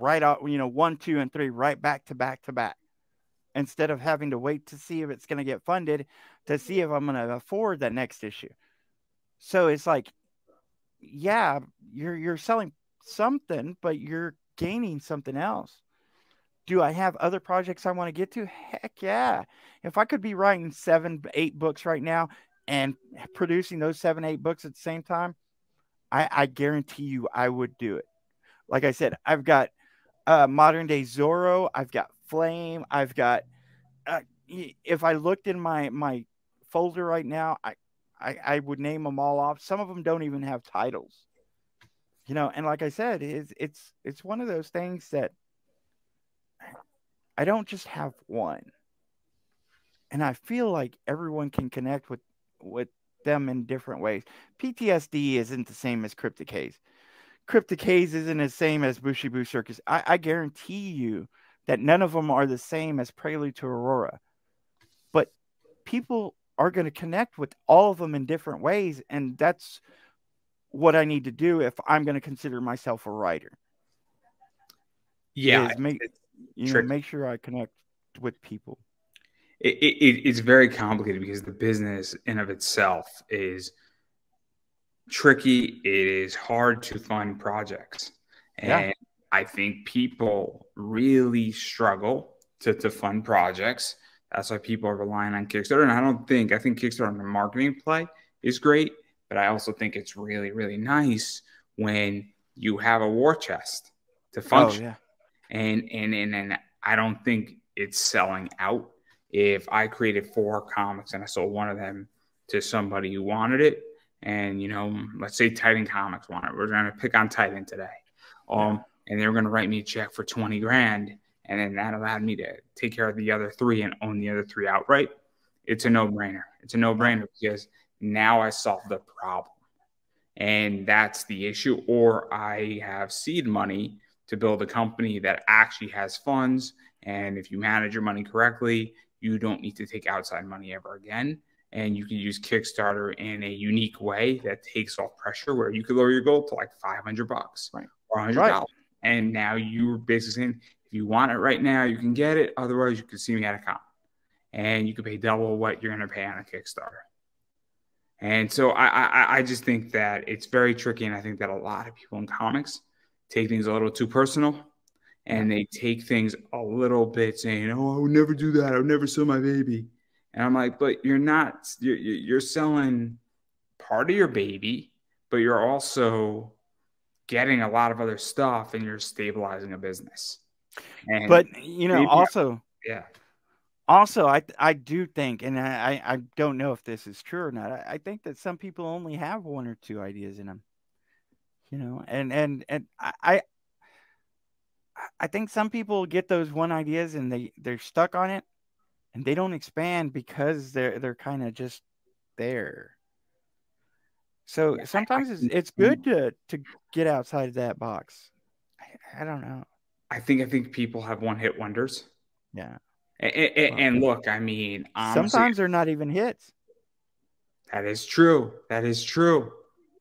Right out, you know, one, two, and three, right back to back to back. Instead of having to wait to see if it's going to get funded, to see if I'm going to afford the next issue. So it's like, yeah, you're you're selling something, but you're gaining something else. Do I have other projects I want to get to? Heck yeah. If I could be writing seven, eight books right now and producing those seven, eight books at the same time, I, I guarantee you I would do it. Like I said, I've got uh, Modern Day Zorro. I've got Flame. I've got, uh, if I looked in my, my folder right now, I, I, I would name them all off. Some of them don't even have titles, you know? And like I said, it's, it's, it's one of those things that I don't just have one. And I feel like everyone can connect with, with them in different ways. P T S D isn't the same as Cryptic Haze. Cryptic Haze isn't the same as Bushi Boo Circus. I, I guarantee you that none of them are the same as Prelude to Aurora. But people are going to connect with all of them in different ways. And that's what I need to do if I'm going to consider myself a writer. Yeah. Make, you know, make sure I connect with people. It, it, it's very complicated because the business in of itself is tricky. It is hard to fund projects. And yeah. I think people really struggle to, to fund projects. That's why people are relying on Kickstarter. And I don't think, I think Kickstarter on the marketing play is great, but I also think it's really, really nice when you have a war chest to function. Oh, yeah. And, and, and, and I don't think it's selling out. If I created four comics and I sold one of them to somebody who wanted it, and, you know, let's say Titan Comics wanted it. We're going to pick on Titan today. Um, and they were going to write me a check for twenty grand. And then that allowed me to take care of the other three and own the other three outright. It's a no-brainer. It's a no-brainer because now I solved the problem. And that's the issue. Or I have seed money to build a company that actually has funds. And if you manage your money correctly, you don't need to take outside money ever again. And you can use Kickstarter in a unique way that takes off pressure, where you could lower your goal to like five hundred bucks, right, or one hundred dollars. Right. And now you're basically saying, if you want it right now, you can get it. Otherwise, you can see me at a con. And you can pay double what you're going to pay on a Kickstarter. And so I, I, I just think that it's very tricky. And I think that a lot of people in comics take things a little too personal. And they take things a little bit saying, oh, I would never do that. I would never sell my baby. And I'm like, but you're not, you're, you're selling part of your baby, but you're also getting a lot of other stuff and you're stabilizing a business. And but, you know, also, yeah, also, I, I do think, and I, I don't know if this is true or not. I, I think that some people only have one or two ideas in them, you know, and, and, and I, I think some people get those one ideas and they, they're stuck on it. And they don't expand because they're they're kind of just there. So yeah, sometimes I, it's, it's good to to get outside of that box. I, I don't know. I think I think people have one hit wonders. Yeah. And, and, well, and look, I mean, honestly, sometimes they're not even hits. That is true. That is true.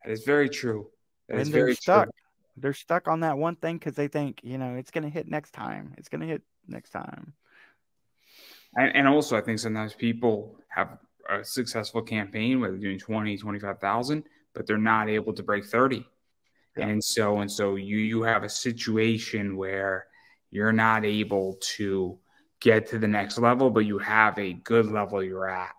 That is very true. That and is they're very stuck. True. They're stuck on that one thing because they think, you know, it's going to hit next time. It's going to hit next time. And, and also, I think sometimes people have a successful campaign where they're doing twenty, twenty-five thousand, but they're not able to break thirty. Yeah. And so, and so you, you have a situation where you're not able to get to the next level, but you have a good level you're at.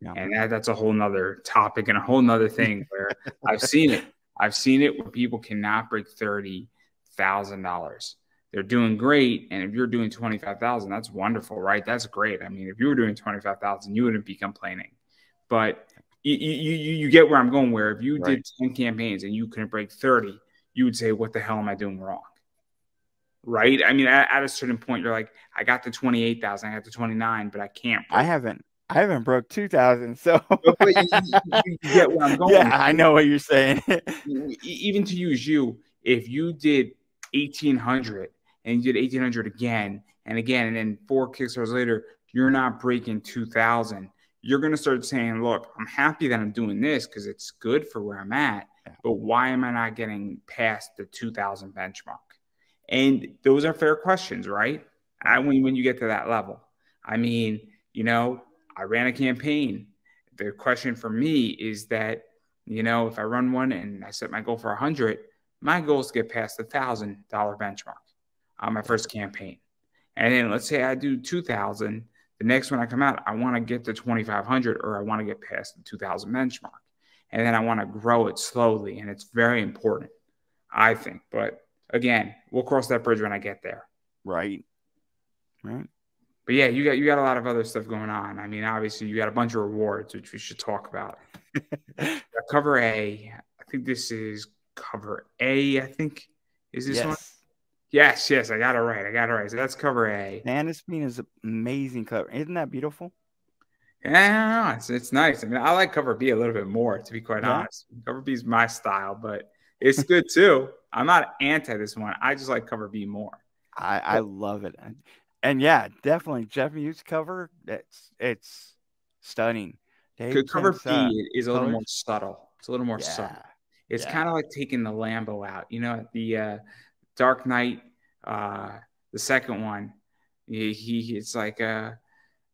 Yeah. And that, that's a whole nother topic and a whole nother thing where I've seen it. I've seen it where people cannot break thirty thousand dollars. They're doing great, and if you're doing twenty-five thousand, that's wonderful, right? That's great. I mean, if you were doing twenty-five thousand, you wouldn't be complaining. But you, you, you get where I'm going. Where if you right. did ten campaigns and you couldn't break thirty, you would say, "What the hell am I doing wrong?" right? I mean, at, at a certain point, you're like, I got the twenty-eight thousand, I got the twenty-nine, but I can't. I haven't, I haven't broke two thousand, so you, you get where I'm going. Yeah, I know what you're saying. Even to use you, if you did eighteen hundred and you did eighteen hundred again and again, and then four Kickstarters later, you're not breaking two thousand. You're going to start saying, look, I'm happy that I'm doing this because it's good for where I'm at, but why am I not getting past the two thousand benchmark? And those are fair questions, right? I, when, when you get to that level, I mean, you know, I ran a campaign. The question for me is that, you know, if I run one and I set my goal for one hundred, my goal is to get past the one thousand dollar benchmark on my first campaign. And then let's say I do two thousand. The next one I come out, I want to get to twenty-five hundred, or I want to get past the two thousand benchmark. And then I want to grow it slowly. And it's very important, I think. But again, we'll cross that bridge when I get there. Right. Right. But yeah, you got, you got a lot of other stuff going on. I mean, obviously you got a bunch of rewards, which we should talk about. Cover A, I think this is cover A, I think. Is this yes. one? Yes, yes, I got it right. I got it right. So that's cover A. San Espina is an amazing cover. Isn't that beautiful? Yeah, it's, it's nice. I mean, I like cover B a little bit more, to be quite yeah. honest. Cover B is my style, but it's good too. I'm not anti this one. I just like cover B more. I, I love it. And, and yeah, definitely Jeff Mew's cover, that's it's stunning. Dave cover B uh, is a colors. little more subtle. It's a little more yeah. subtle. It's yeah. kind of like taking the Lambo out. You know, the... Uh, Dark Knight, uh, the second one, he, he it's like, uh,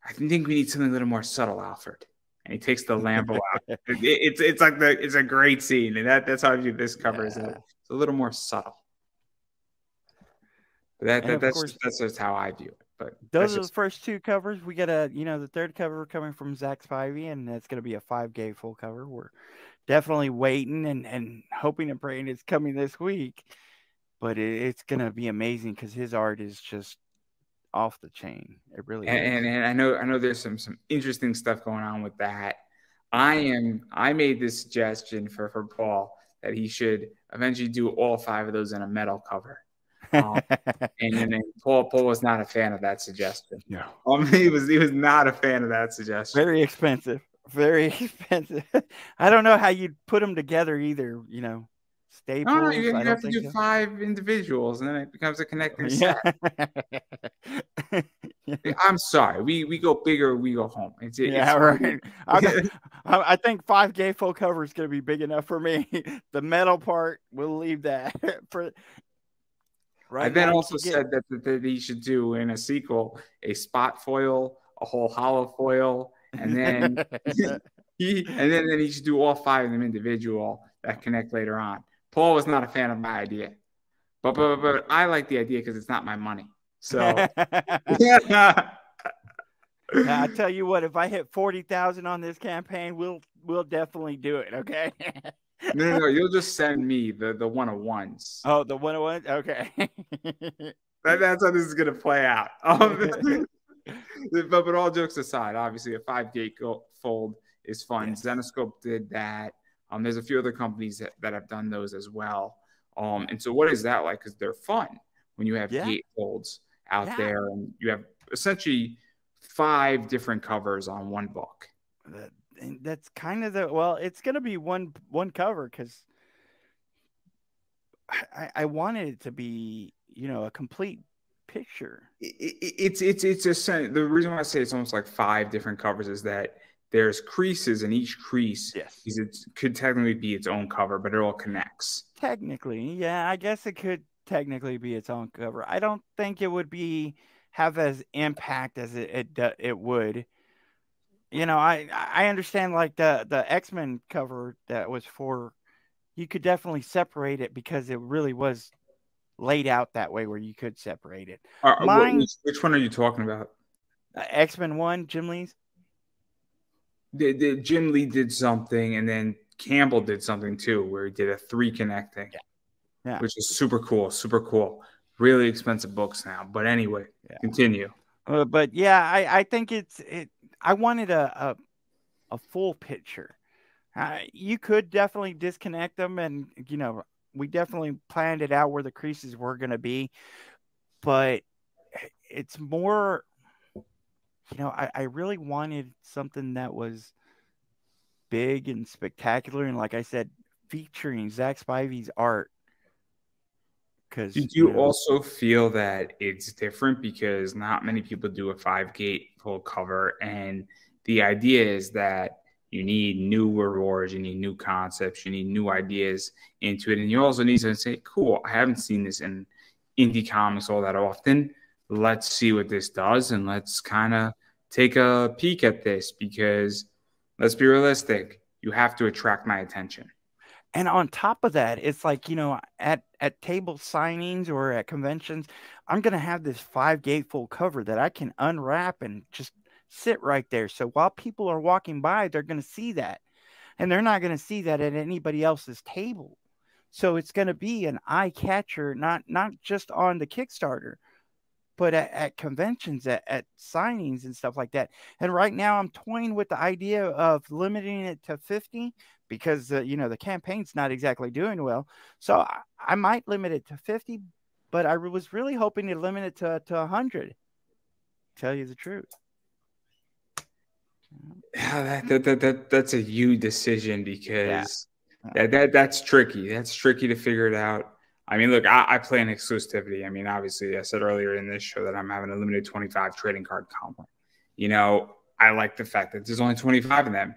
I think we need something a little more subtle, Alfred. And he takes the Lambo out. It, it's it's like the it's a great scene, and that that's how I view this cover. Yeah. Is a, it's a little more subtle. But that, that that's course, that's just how I view it. But those are just the first two covers. We got a you know the third cover coming from Zach Spivey, and that's going to be a five gay full cover. We're definitely waiting and and hoping and praying it's coming this week. But it, it's going to be amazing because his art is just off the chain. It really is. And, and, and I know I know there's some some interesting stuff going on with that. I am I made this suggestion for, for Paul that he should eventually do all five of those in a metal cover. Um, and, and then Paul Paul was not a fan of that suggestion. No. Um, he was he was not a fan of that suggestion. Very expensive. Very expensive. I don't know how you'd put them together either, you know. Staples, no, no, you, you have to do so. five individuals, and then it becomes a connecting set. Yeah. I'm sorry, we we go bigger, we go home. It's, it's yeah, right. I, I think five gay full cover is going to be big enough for me. The metal part, we'll leave that for. Right. I then also said that, that that he should do in a sequel a spot foil, a whole hollow foil, and then he and then then he should do all five of them individual that connect later on. Paul was not a fan of my idea, but but, but I like the idea because it's not my money. So yeah. Now, I tell you what, if I hit forty thousand on this campaign, we'll we'll definitely do it. Okay. no, no, no, you'll just send me the the one of ones. Oh, the one of ones. Okay. that, that's how this is gonna play out. Um, but but all jokes aside, obviously a five gate fold is fun. Yeah. Zenoscope did that. Um, there's a few other companies that, that have done those as well. Um, and so what is that like? Because they're fun when you have yeah. gatefolds out yeah. there, and you have essentially five different covers on one book. That, and that's kind of the, well, it's going to be one, one cover because I, I wanted it to be, you know, a complete picture. It, it, it's, it's, it's just, the reason why I say it's almost like five different covers is that there's creases, and each crease yes. is it could technically be its own cover, but it all connects. Technically, yeah, I guess it could technically be its own cover. I don't think it would be have as impact as it it, it would. You know, I I understand like the the X-Men cover that was for. You could definitely separate it because it really was laid out that way where you could separate it. Uh, Mine, which, which one are you talking about? Uh, X-Men one, Jim Lee's. The, the Jim Lee did something, and then Campbell did something too, where he did a three connecting, yeah. Yeah. which is super cool, super cool. Really expensive books now, but anyway, yeah. continue. Uh, but yeah, I, I think it's it. I wanted a a, a full picture. Uh, you could definitely disconnect them, and you know we definitely planned it out where the creases were going to be. but it's more, you know, I, I really wanted something that was big and spectacular. And like I said, featuring Zach Spivey's art. Cause, Did you, you know, also feel that it's different because not many people do a five gate full cover? And the idea is that you need new rewards, you need new concepts, you need new ideas into it. And you also need to say, cool, I haven't seen this in indie comics all that often. Let's see what this does, and let's kind of take a peek at this, because let's be realistic, you have to attract my attention. And on top of that, it's like, you know, at, at table signings or at conventions, I'm going to have this five gatefold cover that I can unwrap and just sit right there. So while people are walking by, they're going to see that, and they're not going to see that at anybody else's table. So it's going to be an eye catcher, not, not just on the Kickstarter, but at, at conventions, at, at signings and stuff like that. And right now I'm toying with the idea of limiting it to fifty, because, uh, you know, the campaign's not exactly doing well. So I, I might limit it to fifty, but I was really hoping to limit it to, to one hundred. Tell you the truth. That, that, that, that, that's a you decision, because yeah. that, that, that's tricky. That's tricky to figure it out. I mean, look, I, I play in exclusivity. I mean, obviously, I said earlier in this show that I'm having a limited twenty-five trading card combo. You know, I like the fact that there's only twenty-five of them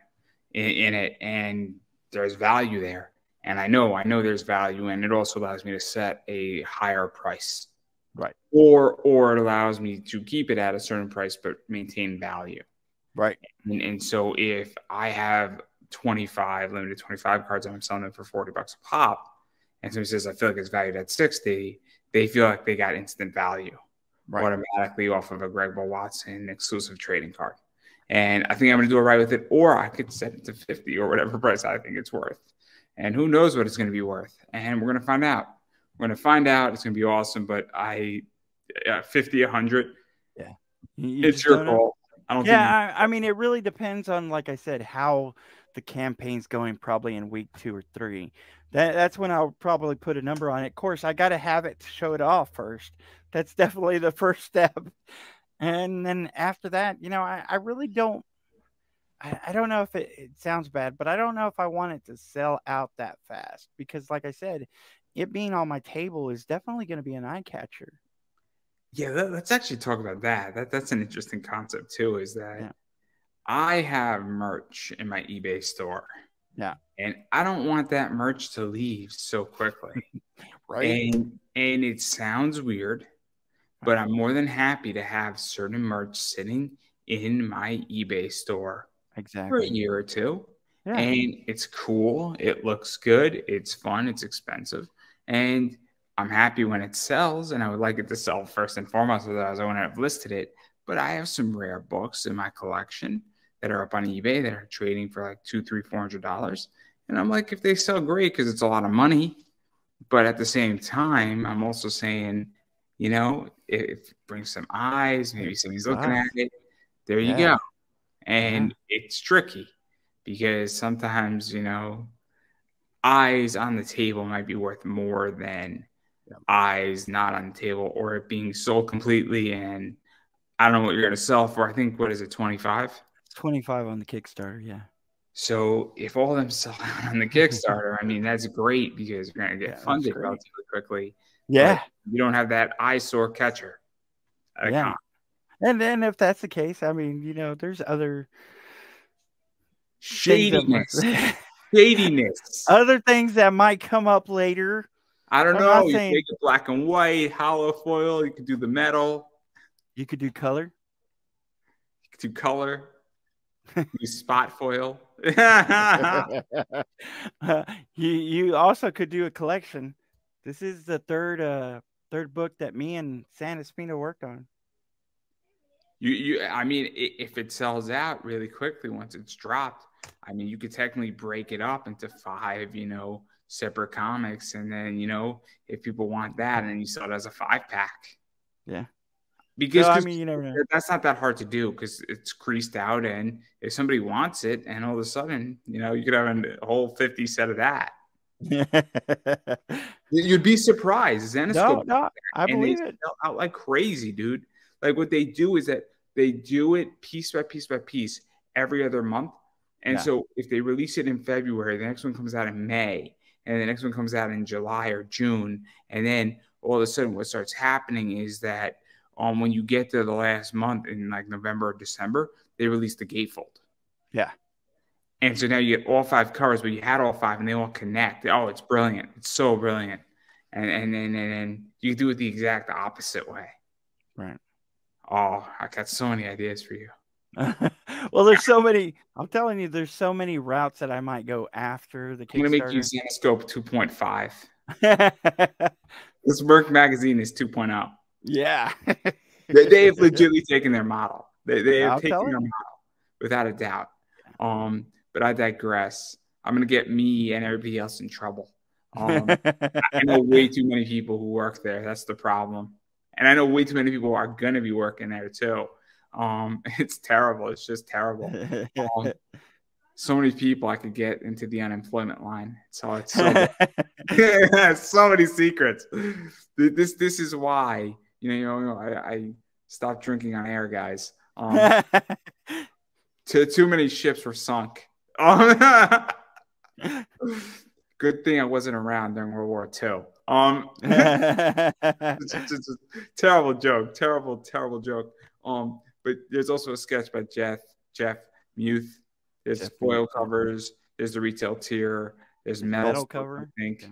in, in it, and there's value there. And I know, I know there's value, and it also allows me to set a higher price. Right. Or, or it allows me to keep it at a certain price but maintain value. Right. And, and so if I have twenty-five, limited twenty-five cards, I'm selling them for forty bucks a pop, and somebody says, I feel like it's valued at sixty, they feel like they got instant value right. automatically off of a Greg Bo Watson exclusive trading card. And I think I'm going to do it right with it, or I could set it to fifty or whatever price I think it's worth. And who knows what it's going to be worth. And we're going to find out. We're going to find out. It's going to be awesome. But I, uh, fifty, one hundred, yeah, you it's your call. I don't yeah, think I, I mean, it really depends on, like I said, how the campaign's going probably in week two or three. That, that's when I'll probably put a number on it. Of course, I got to have it to show it off first. That's definitely the first step. And then after that, you know, I, I really don't, I, I don't know if it, it sounds bad, but I don't know if I want it to sell out that fast. Because like I said, it being on my table is definitely going to be an eye catcher. Yeah, that, let's actually talk about that. That That's an interesting concept too, is that yeah. I have merch in my eBay store. Yeah. And I don't want that merch to leave so quickly. Right. And, and it sounds weird, but I'm more than happy to have certain merch sitting in my eBay store exactly. for a year or two. Yeah. And it's cool. It looks good. It's fun. It's expensive. And I'm happy when it sells, and I would like it to sell first and foremost, otherwise I wouldn't have listed it. But I have some rare books in my collection that are up on eBay that are trading for like two, three, four hundred dollars. And I'm like, if they sell, great, because it's a lot of money. But at the same time, I'm also saying, you know, if it brings some eyes, maybe somebody's looking at it, there you yeah. go. And yeah. it's tricky, because sometimes, you know, eyes on the table might be worth more than yeah. eyes not on the table, or it being sold completely. And I don't know what you're going to sell for. I think, what is it, twenty-five? twenty-five on the Kickstarter, yeah. So if all of them sell out on the Kickstarter, I mean, that's great, because you're going to get yeah, funded relatively quickly. Yeah. You don't have that eyesore catcher. Yeah. Account. And then if that's the case, I mean, you know, there's other shadiness. That shadiness. Other things that might come up later. I don't I'm know. You saying... take the black and white, hollow foil. You could do the metal. You could do color. You could do color. You spot foil. uh, you you also could do a collection. This is the third uh third book that me and San Espina worked on. You you I mean, if it sells out really quickly once it's dropped, I mean, you could technically break it up into five, you know, separate comics, and then, you know, if people want that, and then you sell it as a five pack. Yeah. Because so, I mean, you never know. That's not that hard to do, because it's creased out, and if somebody wants it, and all of a sudden, you know, you could have a whole fifty set of that. You'd be surprised. Zenoscope, no, no, I believe it. Sell out like crazy, dude. Like what they do is that they do it piece by piece by piece every other month. And yeah. so if they release it in February, the next one comes out in May, and the next one comes out in July or June. And then all of a sudden what starts happening is that um, when you get to the last month in like November or December, they release the gatefold. Yeah. And so now you get all five covers, but you had all five and they all connect. Oh, it's brilliant. It's so brilliant. And and then and, and you do it the exact opposite way. Right. Oh, I got so many ideas for you. Well, there's so many. I'm telling you, there's so many routes that I might go after the Kickstarter. I'm going to make you Zenoscope two point five. This Merc magazine is two point oh. Yeah. they, they have legitimately taken their model. They, they have I'll taken their you. model without a doubt. Um, but I digress. I'm going to get me and everybody else in trouble. Um, I know way too many people who work there. That's the problem. And I know way too many people are going to be working there too. Um, it's terrible. It's just terrible. Um, so many people I could get into the unemployment line. So it's so, so many secrets. This, this is why, you know, you know I, I stopped drinking on air, guys. Um, too, too many ships were sunk. Good thing I wasn't around during World War Two. Um, it's, it's, it's terrible joke, terrible, terrible joke. Um, but there's also a sketch by Jeff, Jeff Muth. There's Jeff foil Muth. covers. There's the retail tier. There's metal, metal cover, I think.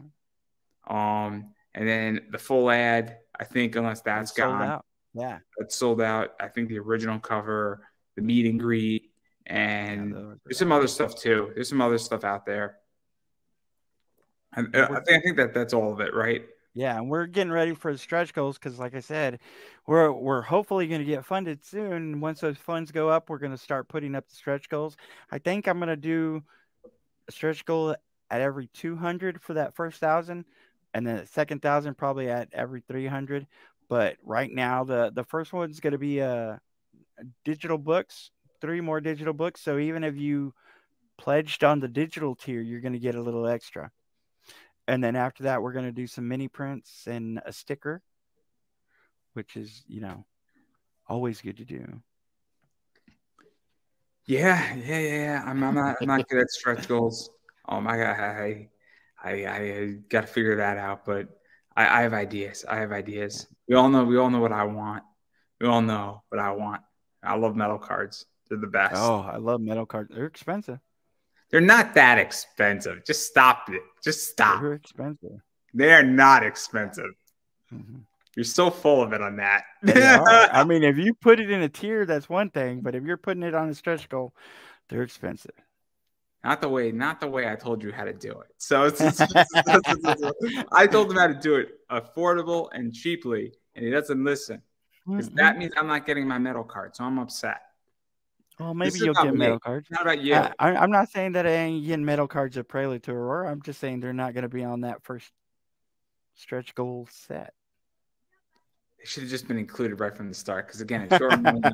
Yeah. Um, and then the full ad, I think, unless that's it's gone. Sold out. Yeah, that's sold out. I think the original cover, the meet and greet, and yeah, there's some other stuff too. There's some other stuff out there. I, I think I think that that's all of it, right? Yeah, and we're getting ready for the stretch goals because, like I said, we're we're hopefully going to get funded soon. Once those funds go up, we're going to start putting up the stretch goals. I think I'm going to do a stretch goal at every two hundred for that first thousand, and then the second thousand probably at every three hundred. But right now, the the first one's going to be uh digital books, three more digital books. So even if you pledged on the digital tier, you're going to get a little extra. And then after that, we're going to do some mini prints and a sticker, which is, you know, always good to do. Yeah, yeah, yeah. I'm, I'm not, I'm not good at stretch goals. Oh my god, I, I, I got to figure that out. But I, I have ideas. I have ideas. We all know. We all know what I want. We all know what I want. I love metal cards. They're the best. Oh, I love metal cards. They're expensive. They're not that expensive. Just stop it. Just stop. They're expensive. They are not expensive. Mm-hmm. You're so full of it on that. I mean, if you put it in a tier, that's one thing. But if you're putting it on a stretch goal, they're expensive. Not the way, not the way I told you how to do it. So it's, it's, it's, it's, it's, it's, it's, I told him how to do it affordable and cheaply, and he doesn't listen. Because mm-hmm. that means I'm not getting my metal card, so I'm upset. Well, maybe you'll get metal cards. How about you? I, I'm not saying that I ain't getting metal cards at Prelude to Aurora. I'm just saying they're not going to be on that first stretch goal set. They should have just been included right from the start because, again, it's your mind.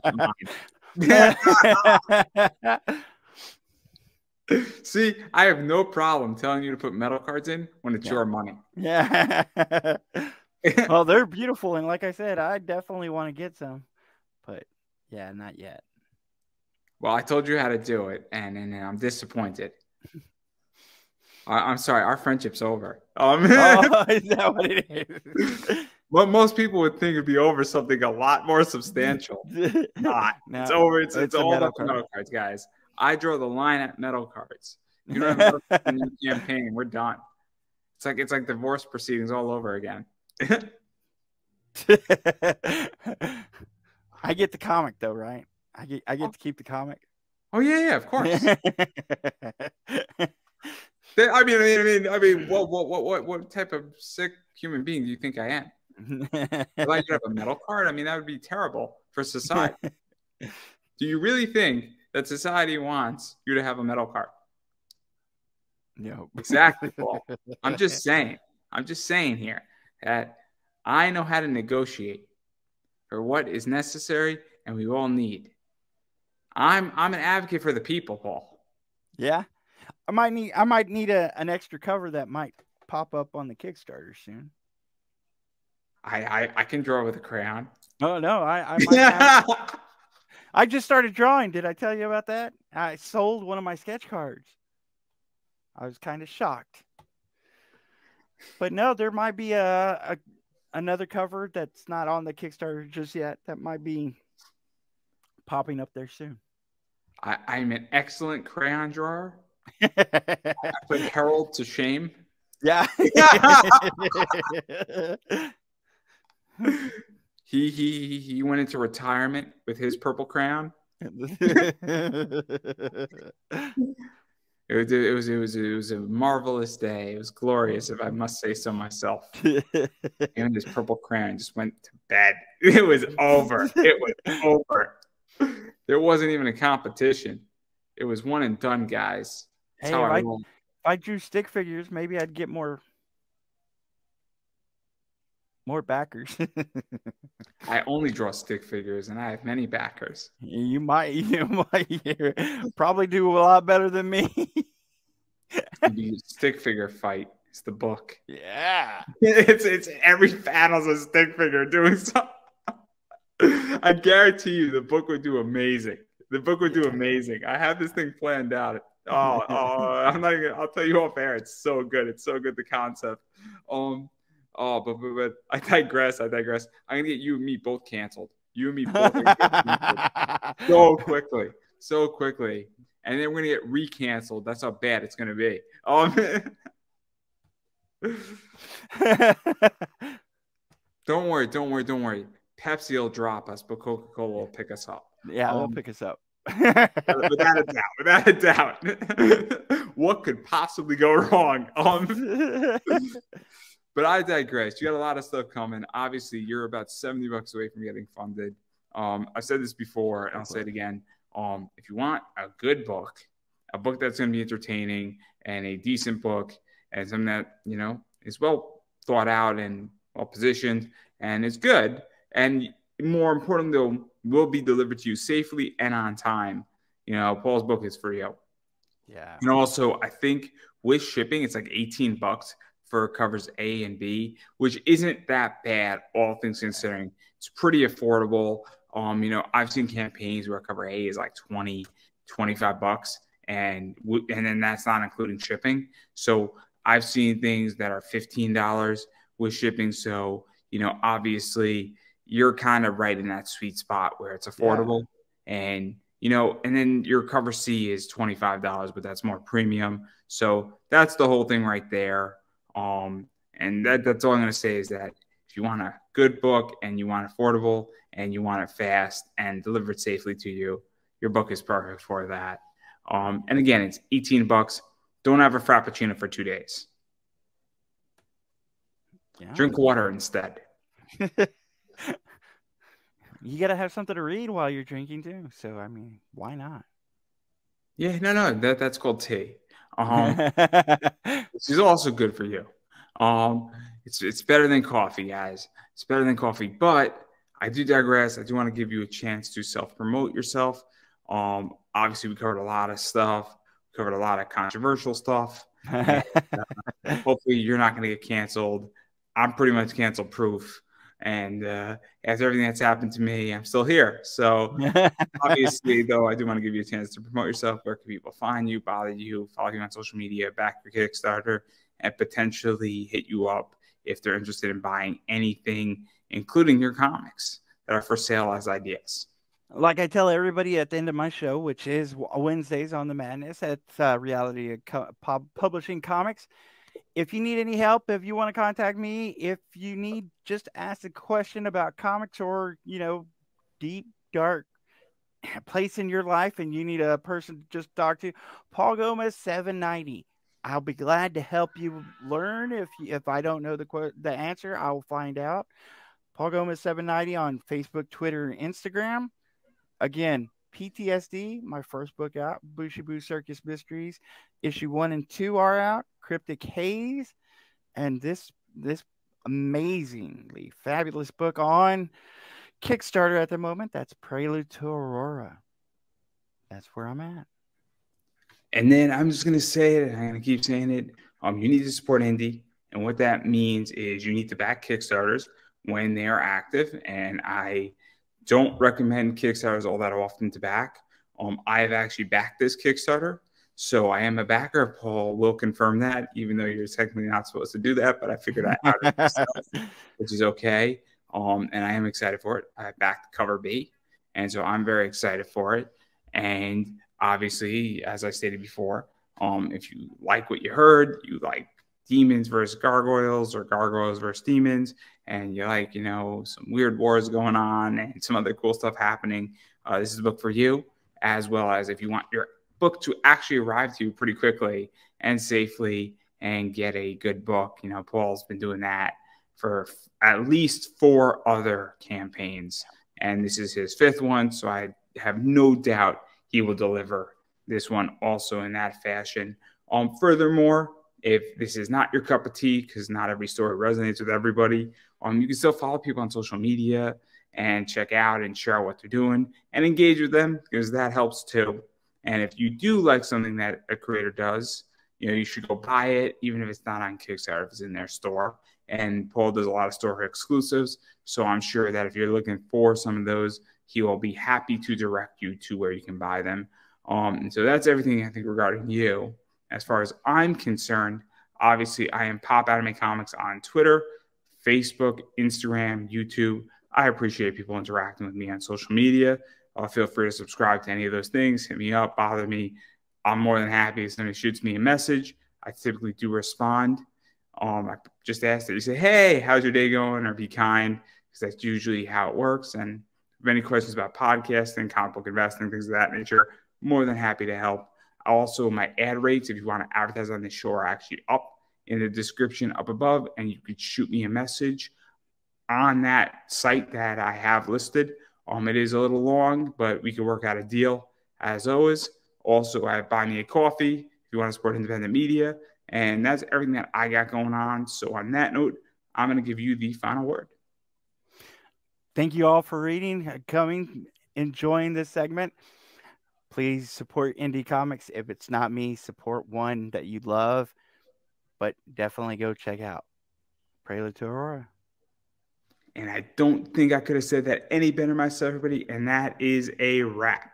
See, I have no problem telling you to put metal cards in when it's yeah. your money. Yeah. Well, they're beautiful. And like I said, I definitely want to get some. But, yeah, not yet. Well, I told you how to do it, and, and, and I'm disappointed. I, I'm sorry. Our friendship's over. Um, oh, is that what it is? What most people would think would be over something a lot more substantial. Not. No, it's over. It's, it's, it's all about the metal cards, guys. I draw the line at metal cards. You know what I'm saying? Campaign. We're done. It's like, it's like divorce proceedings all over again. I get the comic, though, right? I get, I get oh. to keep the comic. Oh yeah, yeah, of course. they, I mean, I mean, I mean, what, what, what, what type of sick human being do you think I am? If I could have a metal card, I mean, that would be terrible for society. Do you really think that society wants you to have a metal card? No, exactly. Paul. I'm just saying. I'm just saying here that I know how to negotiate for what is necessary and we all need. I'm I'm an advocate for the people, Paul. Yeah, I might need I might need a, an extra cover that might pop up on the Kickstarter soon. I I, I can draw with a crayon. Oh no, I I, might have... I just started drawing. Did I tell you about that? I sold one of my sketch cards. I was kind of shocked. But no, there might be a, a another cover that's not on the Kickstarter just yet that might be popping up there soon. I, I'm an excellent crayon drawer. I put Harold to shame. Yeah. he he he went into retirement with his purple crayon. It was, it was it was it was a marvelous day. It was glorious, if I must say so myself. And this purple crayon just went to bed. It was over. It was over. There wasn't even a competition. It was one and done, guys. That's hey, how I, I roll. If I drew stick figures, maybe I'd get more more backers. I only draw stick figures, and I have many backers. You might, you might probably do a lot better than me. Stick figure fight is the book. Yeah, it's it's every battle's a stick figure doing something. I guarantee you, the book would do amazing. The book would do amazing. I have this thing planned out. Oh, oh I'm not even. I'll tell you off air. It's so good. It's so good. The concept. Um. Oh, but, but, but I digress. I digress. I'm going to get you and me both canceled. You and me both canceled. So quickly. So quickly. And then we're going to get re-canceled. That's how bad it's going to be. Um, don't worry. Don't worry. Don't worry. Pepsi will drop us, but Coca-Cola will pick us up. Yeah, um, they'll pick us up. Without a doubt. Without a doubt. What could possibly go wrong? Um But I digress. You got a lot of stuff coming. Obviously, you're about seventy bucks away from getting funded. Um, I've said this before, and I'll say it again. Um, if you want a good book, a book that's going to be entertaining and a decent book and something that, you know, is well thought out and well positioned and is good, and more importantly, though, will be delivered to you safely and on time, you know, Paul's book is for you. Yeah. And also, I think with shipping, it's like eighteen bucks. For covers A and B, which isn't that bad, all things considering. It's pretty affordable. Um, you know, I've seen campaigns where cover A is like twenty, twenty-five bucks, and and then that's not including shipping. So I've seen things that are fifteen dollars with shipping. So, you know, obviously you're kind of right in that sweet spot where it's affordable. Yeah. And, you know, and then your cover C is twenty-five dollars, but that's more premium. So that's the whole thing right there. Um, and that, that's all I'm going to say is that if you want a good book and you want affordable and you want it fast and delivered safely to you, your book is perfect for that. Um, and again, it's eighteen bucks. Don't have a Frappuccino for two days. Yeah. Drink water instead. You got to have something to read while you're drinking too. So, I mean, why not? Yeah, no, no, that, that's called tea. Um, which is also good for you. Um, it's it's better than coffee, guys. It's better than coffee. But I do digress. I do want to give you a chance to self-promote yourself. Um, obviously, we covered a lot of stuff. We covered a lot of controversial stuff. And, uh, hopefully, you're not going to get canceled. I'm pretty much cancel-proof. And uh, after everything that's happened to me, I'm still here. So obviously, though, I do want to give you a chance to promote yourself. Where can people find you, bother you, follow you on social media, back your Kickstarter, and potentially hit you up if they're interested in buying anything, including your comics that are for sale as ideas? Like I tell everybody at the end of my show, which is Wednesdays on the Madness at uh, Reality Pub Publishing Comics. If you need any help, if you want to contact me, if you need just ask a question about comics or, you know, deep, dark place in your life and you need a person to just talk to, Paul Gomez seven ninety. I'll be glad to help you learn. If you, if I don't know the, the answer, I will find out. Paul Gomez seven ninety on Facebook, Twitter, and Instagram. Again, P T S D, my first book out, Bushi Boo Circus Mysteries. Issue one and two are out. Cryptic Haze, and this this amazingly fabulous book on Kickstarter at the moment. That's Prelude to Aurora. That's where I'm at. And then I'm just gonna say it, and I'm gonna keep saying it. Um, you need to support indie. And what that means is you need to back Kickstarters when they are active. And I don't recommend Kickstarters all that often to back. Um, I've actually backed this Kickstarter. So I am a backer. Paul will confirm that, even though you're technically not supposed to do that, but I figured that out of myself, which is okay. Um, and I am excited for it. I backed Cover B, and so I'm very excited for it. And obviously, as I stated before, um, if you like what you heard, you like demons versus gargoyles or gargoyles versus demons, and you like, you know, some weird wars going on and some other cool stuff happening, uh, this is a book for you, as well as if you want your book to actually arrive to you pretty quickly and safely and get a good book. You know, Paul's been doing that for at least four other campaigns, and this is his fifth one. So I have no doubt he will deliver this one also in that fashion. Um, furthermore, if this is not your cup of tea, because not every story resonates with everybody, um, you can still follow people on social media and check out and share what they're doing and engage with them, because that helps too. And if you do like something that a creator does, you know, you should go buy it, even if it's not on Kickstarter, if it's in their store. And Paul does a lot of store exclusives, so I'm sure that if you're looking for some of those, he will be happy to direct you to where you can buy them. Um, and so that's everything I think regarding you. As far as I'm concerned, obviously I am Pop Anime Comics on Twitter, Facebook, Instagram, YouTube. I appreciate people interacting with me on social media. Uh, feel free to subscribe to any of those things. Hit me up, bother me. I'm more than happy if somebody shoots me a message. I typically do respond. Um, I just ask that you say, hey, how's your day going? Or be kind, because that's usually how it works. And if you have any questions about podcasting, comic book investing, things of that nature, more than happy to help. Also, my ad rates, if you want to advertise on the show, are actually up in the description up above, and you could shoot me a message on that site that I have listed. Um, it is a little long, but we can work out a deal as always. Also, I buy me a coffee if you want to support independent media. And that's everything that I got going on. So on that note, I'm going to give you the final word. Thank you all for reading, coming, enjoying this segment. Please support indie comics. If it's not me, support one that you love, but definitely go check out Prelude to Aurora. And I don't think I could have said that any better myself, everybody. And that is a wrap.